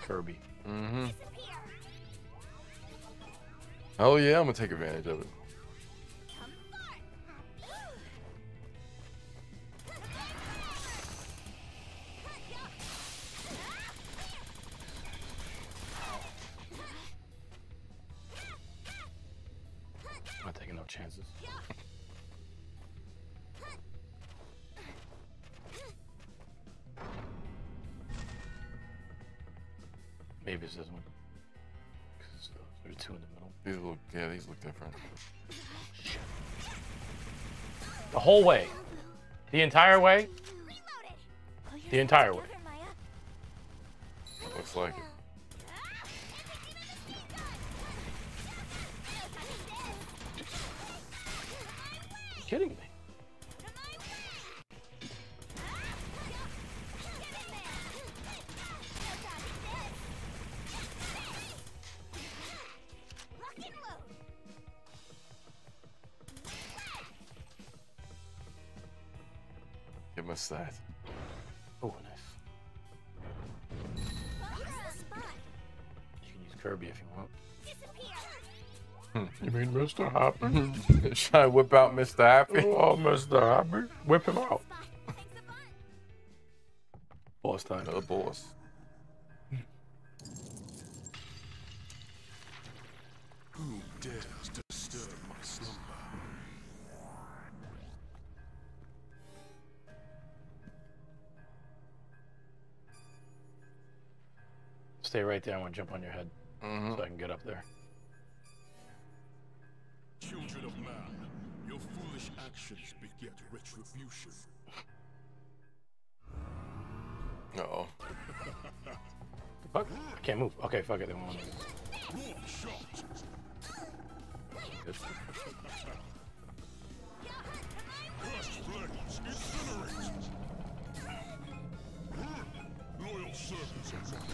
Kirby. Mm-hmm. Oh yeah, I'm gonna take advantage of it. I'm not taking no chances. Maybe it's this one. Because there's two in the middle. These look, yeah, these look different. Shit. The whole way. The entire way. The entire way. Looks like it. You're kidding me. That. Oh, nice. You can use Kirby if you want. You mean Mister Happy? Should I whip out Mister Happy? Oh, Mister Happy. Whip him out. Boss time. Another boss. Who dares disturb my slumber? Stay right there. I want to jump on your head mm-hmm. so I can get up there. Children of man, your foolish actions beget retribution. Uh oh. Fuck! I can't move. Okay, fuck it. They won't. Good. Loyal servants of God.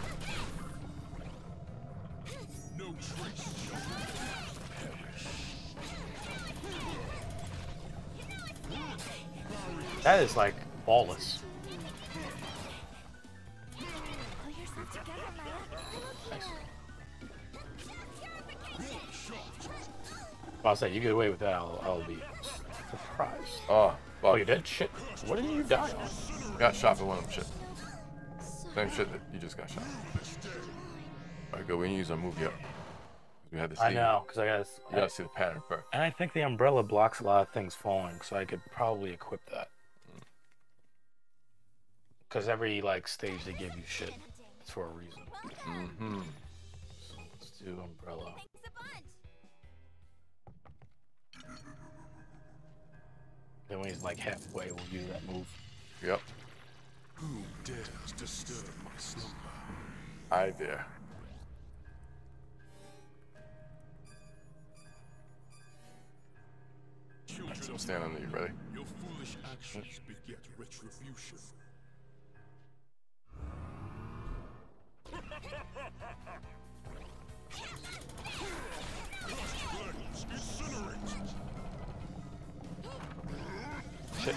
No trace shall perish. That is like ballless. Nice. Well, I'll say you get away with that, I'll, I'll be surprised. Oh, Well, you did? Shit. What did you die on? Got shot for one of them shit. Same shit that you just got shot. Alright, go. We need to use our move up. We had to see. I know, because I gotta, you gotta I, see the pattern first. And I think the umbrella blocks a lot of things falling, so I could probably equip that. Because every, like, stage they give you shit. It's for a reason. Mm-hmm. So let's do umbrella. Then when he's, like, halfway, we'll do that move. Yep. Who dares disturb my slumber? I dare. I'm still standing there. You ready? Your foolish actions beget retribution. Shit.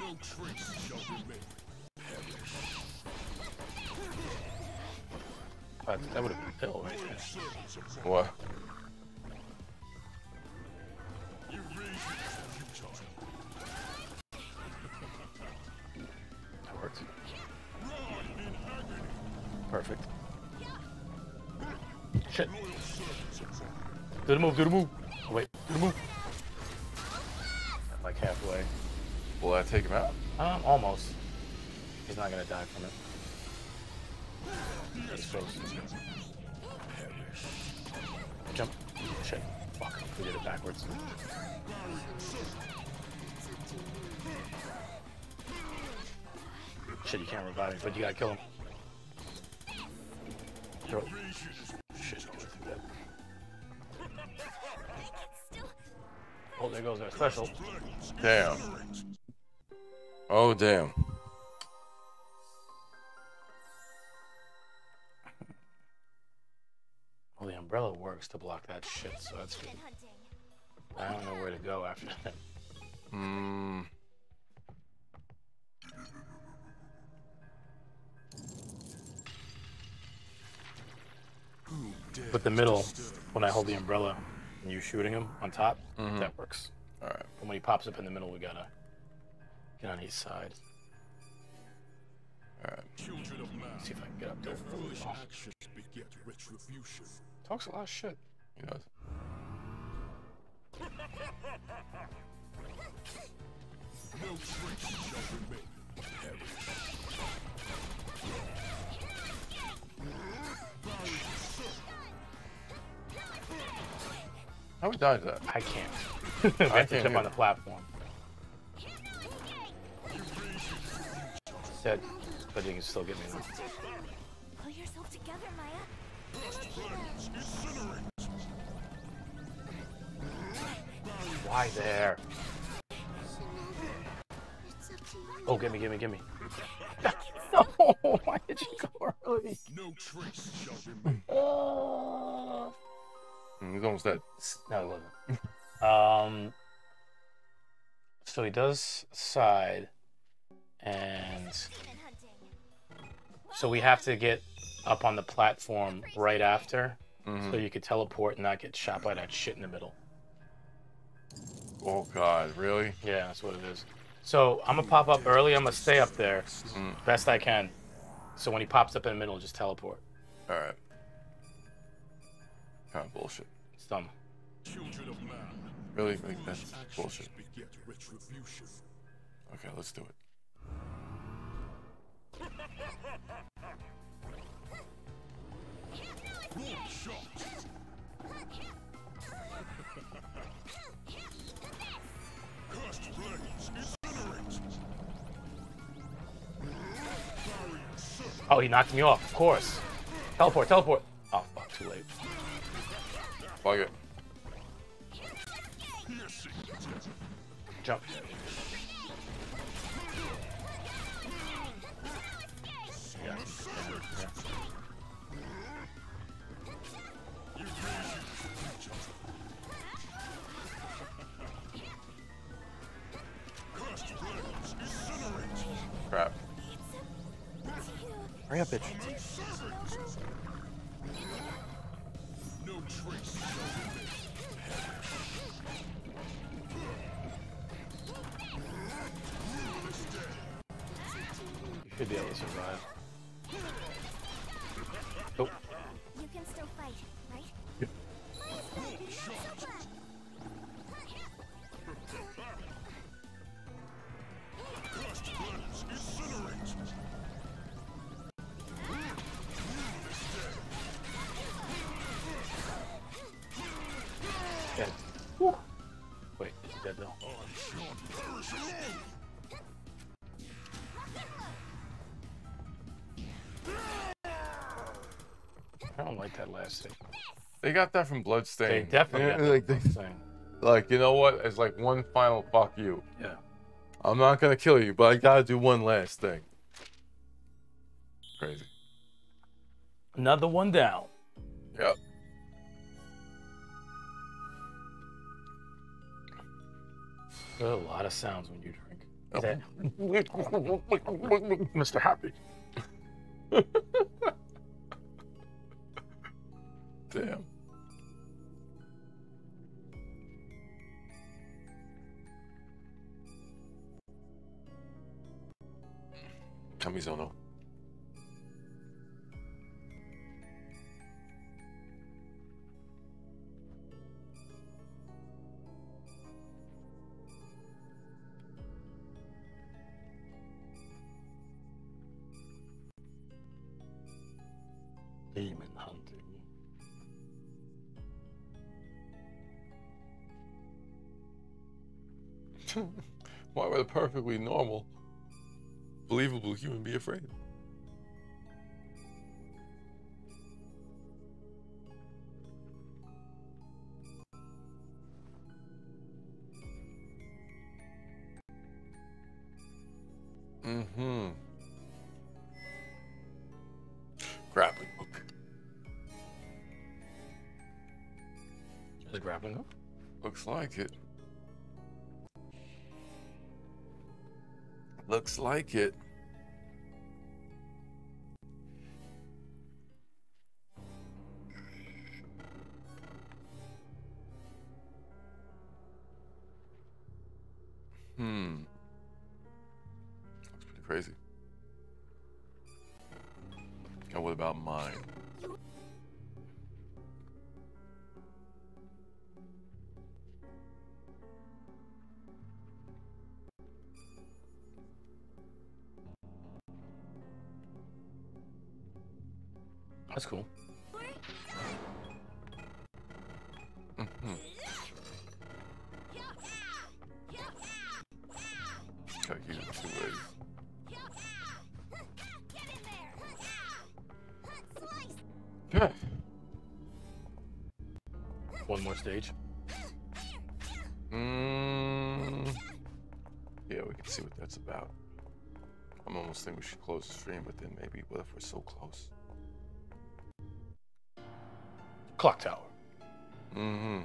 No trace shall remain. Oh, that would have been killed, right? What? That works. Perfect. Shit. Do the move, do the move. Oh, wait, do the move. I'm like halfway. Will I take him out? Um, almost. He's not gonna die from it. Jump. Shit. Fuck. We did it backwards. Shit, you can't revive me, but you gotta kill him. Throw it. Shit. Oh, there goes our special. Damn. Oh, damn. Well, the umbrella works to block that shit, so that's good. I don't know where to go after that. Hmm. But the middle, when I hold the umbrella and you shooting him on top, mm-hmm. that works. All right. And when he pops up in the middle, we gotta get on his side. All right. Children of man, see if I can get up there. Foolish actions beget retribution. Talks a lot of shit. He does. No trace shall remain. How we dodge that? I can't. I can't jump on the platform. Dead, but you can still get me. Pull yourself together, Maya. Why there? Oh, give me, give me, give me. No, why did you go early? No trace shall remain. Uh... He's almost dead. No, he wasn't. um, so he does side, and so we have to get up on the platform right after, mm-hmm. so you could teleport and not get shot by that shit in the middle. Oh God, really? Yeah, that's what it is. So I'm gonna pop up early. I'm gonna stay up there, mm. best I can. So when he pops up in the middle, just teleport. All right. Kind of bullshit. It's dumb. Really, like, that's bullshit. Okay, let's do it. Oh, he knocked me off, of course. Teleport, teleport. Oh, fuck, too late. Fuck it. Jump. Yeah. Yeah. Crap. Hurry up, bitch. be able to survive. Oh. You can still fight, right? Yeah. Dead. Woo. Wait, is he dead now? I don't like that last thing. They got that from Bloodstained. They definitely yeah, like, they, like, you know what? It's like one final fuck you. Yeah. I'm not gonna kill you, but I gotta do one last thing. Crazy. Another one down. Yep. There's a lot of sounds when you drink. Oh. Mister Happy. Damn. Kamizono. Demon hunting. Why would a perfectly normal, believable human be afraid? Mm-hmm. Grappling hook. Is it grappling hook? Looks like it. Looks like it. Hmm. That's pretty crazy. And what about mine? That's cool. Mm-hmm. Gotta use it two ways. Yeah. One more stage. Mm. Yeah, we can see what that's about. I'm almost thinking we should close the stream, but then maybe what if we're so close? Clock tower. Mm-hmm.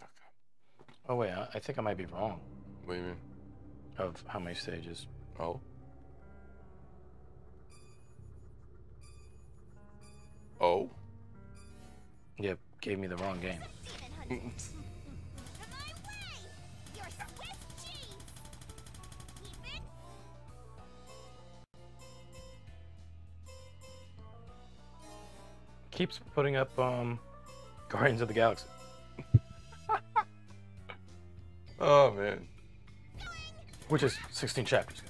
Okay. Oh wait, I, I think I might be wrong. What do you mean? Of how many stages? Oh. Oh. Yeah, gave me the wrong game. Keeps putting up um, Guardians of the Galaxy. Oh man, which is sixteen chapters.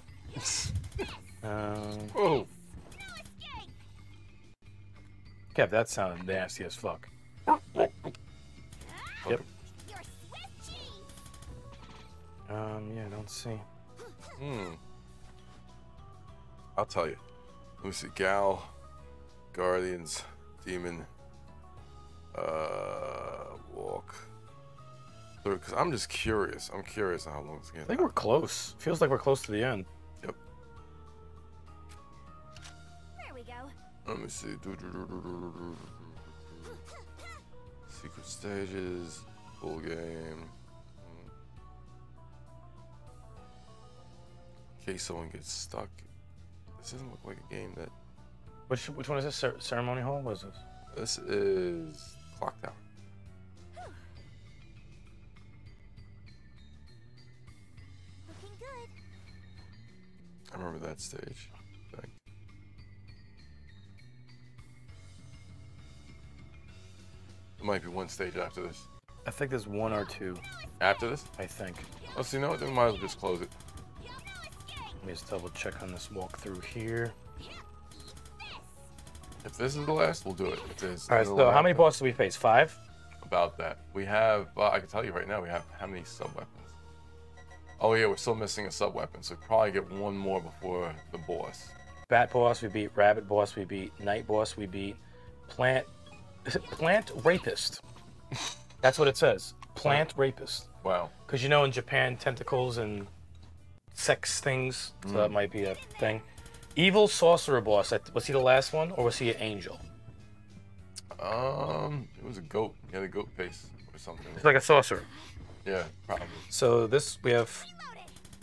um, Whoa! Kev, that sounded nasty as fuck. Yep. Um, yeah, I don't see. Hmm. I'll tell you. Let me see. Gal Guardians. Demon uh, walk through, because I'm just curious. I'm curious on how long this game. I think we're close. Feels like we're close to the end. Yep. There we go. Let me see. Secret stages, full game. In case someone gets stuck. This doesn't look like a game that. Which, which one is this? Cer ceremony hall? What is this? This is Clock Tower. I remember that stage. Dang. There might be one stage after this. I think there's one or two. After this? I think. Oh, so you know what? Then we might as well just close it. Let me just double check on this walkthrough here. If this is the last, we'll do it. If this All right, is so the how many bosses do we face? Five? About that. We have, uh, I can tell you right now, we have how many sub-weapons? Oh yeah, we're still missing a sub-weapon, so we probably get one more before the boss. Bat boss we beat, rabbit boss we beat, night boss we beat, plant, plant rapist. That's what it says, plant rapist. Wow. Because you know in Japan, tentacles and sex things, so mm. that might be a thing. Evil sorcerer boss, was he the last one, or was he an angel? Um, it was a goat. He had a goat face or something. It's like a sorcerer. Yeah, probably. So this, we have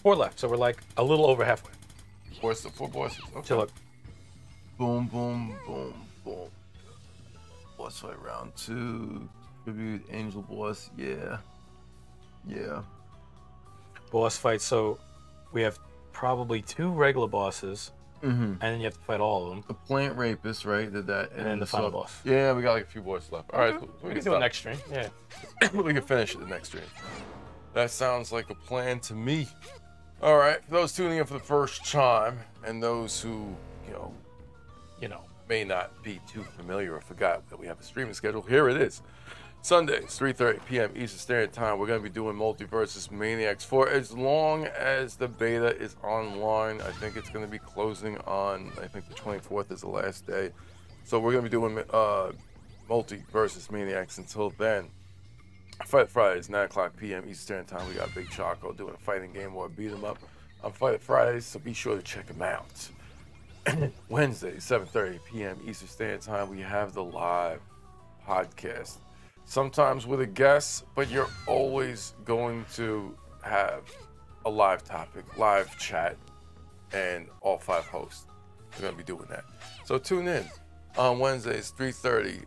four left, so we're like a little over halfway. Four, four bosses, okay. So look. Boom, boom, boss boom, boom. Fight round two, tribute, angel boss, yeah. Yeah. Boss fight, so we have probably two regular bosses. Mm-hmm. And then you have to fight all of them. The plant rapist, right? Did that, and, and then the final boss. Yeah, we got like a few boys left. All okay. right, so we, we can, can do a next stream. Yeah, we can finish the next stream. That sounds like a plan to me. All right, for those tuning in for the first time, and those who you know, you know, may not be too familiar or forgot that we have a streaming schedule. Here it is. Sundays, three thirty p m Eastern Standard Time. We're going to be doing Multi versus. Maniacs for as long as the beta is online. I think it's going to be closing on, I think the twenty-fourth is the last day. So we're going to be doing uh, Multi versus. Maniacs until then. Fight Fridays, nine o'clock p m Eastern Standard Time. We got Big Choco doing a fighting game or a beat 'em up on Fight Fridays, so be sure to check them out. Wednesday, seven thirty p m Eastern Standard Time. We have the live podcast. Sometimes with a guest, but you're always going to have a live topic, live chat, and all five hosts are going to be doing that. So tune in on Wednesdays, three thirty.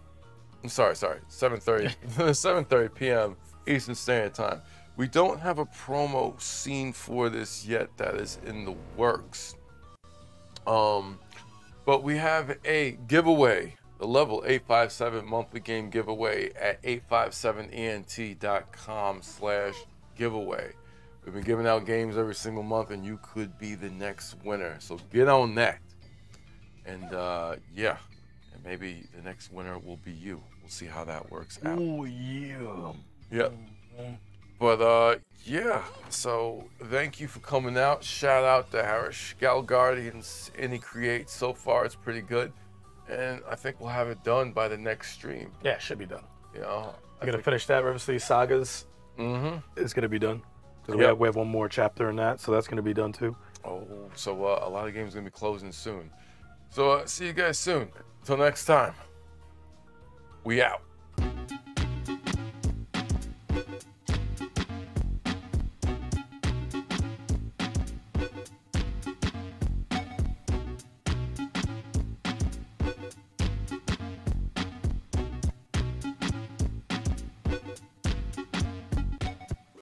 I'm sorry, sorry, seven thirty, seven thirty p m Eastern Standard Time. We don't have a promo scene for this yet. That is in the works. Um, but we have a giveaway. The Level eight five seven monthly game giveaway at eight five seven E N T dot com slash giveaway. We've been giving out games every single month, and you could be the next winner. So get on that. And uh, yeah, and maybe the next winner will be you. We'll see how that works out. Oh, yeah. Yeah. But uh, yeah, so thank you for coming out. Shout out to Harish, Gal Guardians, Inti Creates. So far, it's pretty good. And I think we'll have it done by the next stream. Yeah, it should be done. Yeah, you know, I'm gonna finish that. River City Sagas mm-hmm. is gonna be done. Yep. We, have, we have one more chapter in that, so that's gonna be done too. Oh, so uh, a lot of games are gonna be closing soon. So uh, see you guys soon. Till next time, we out.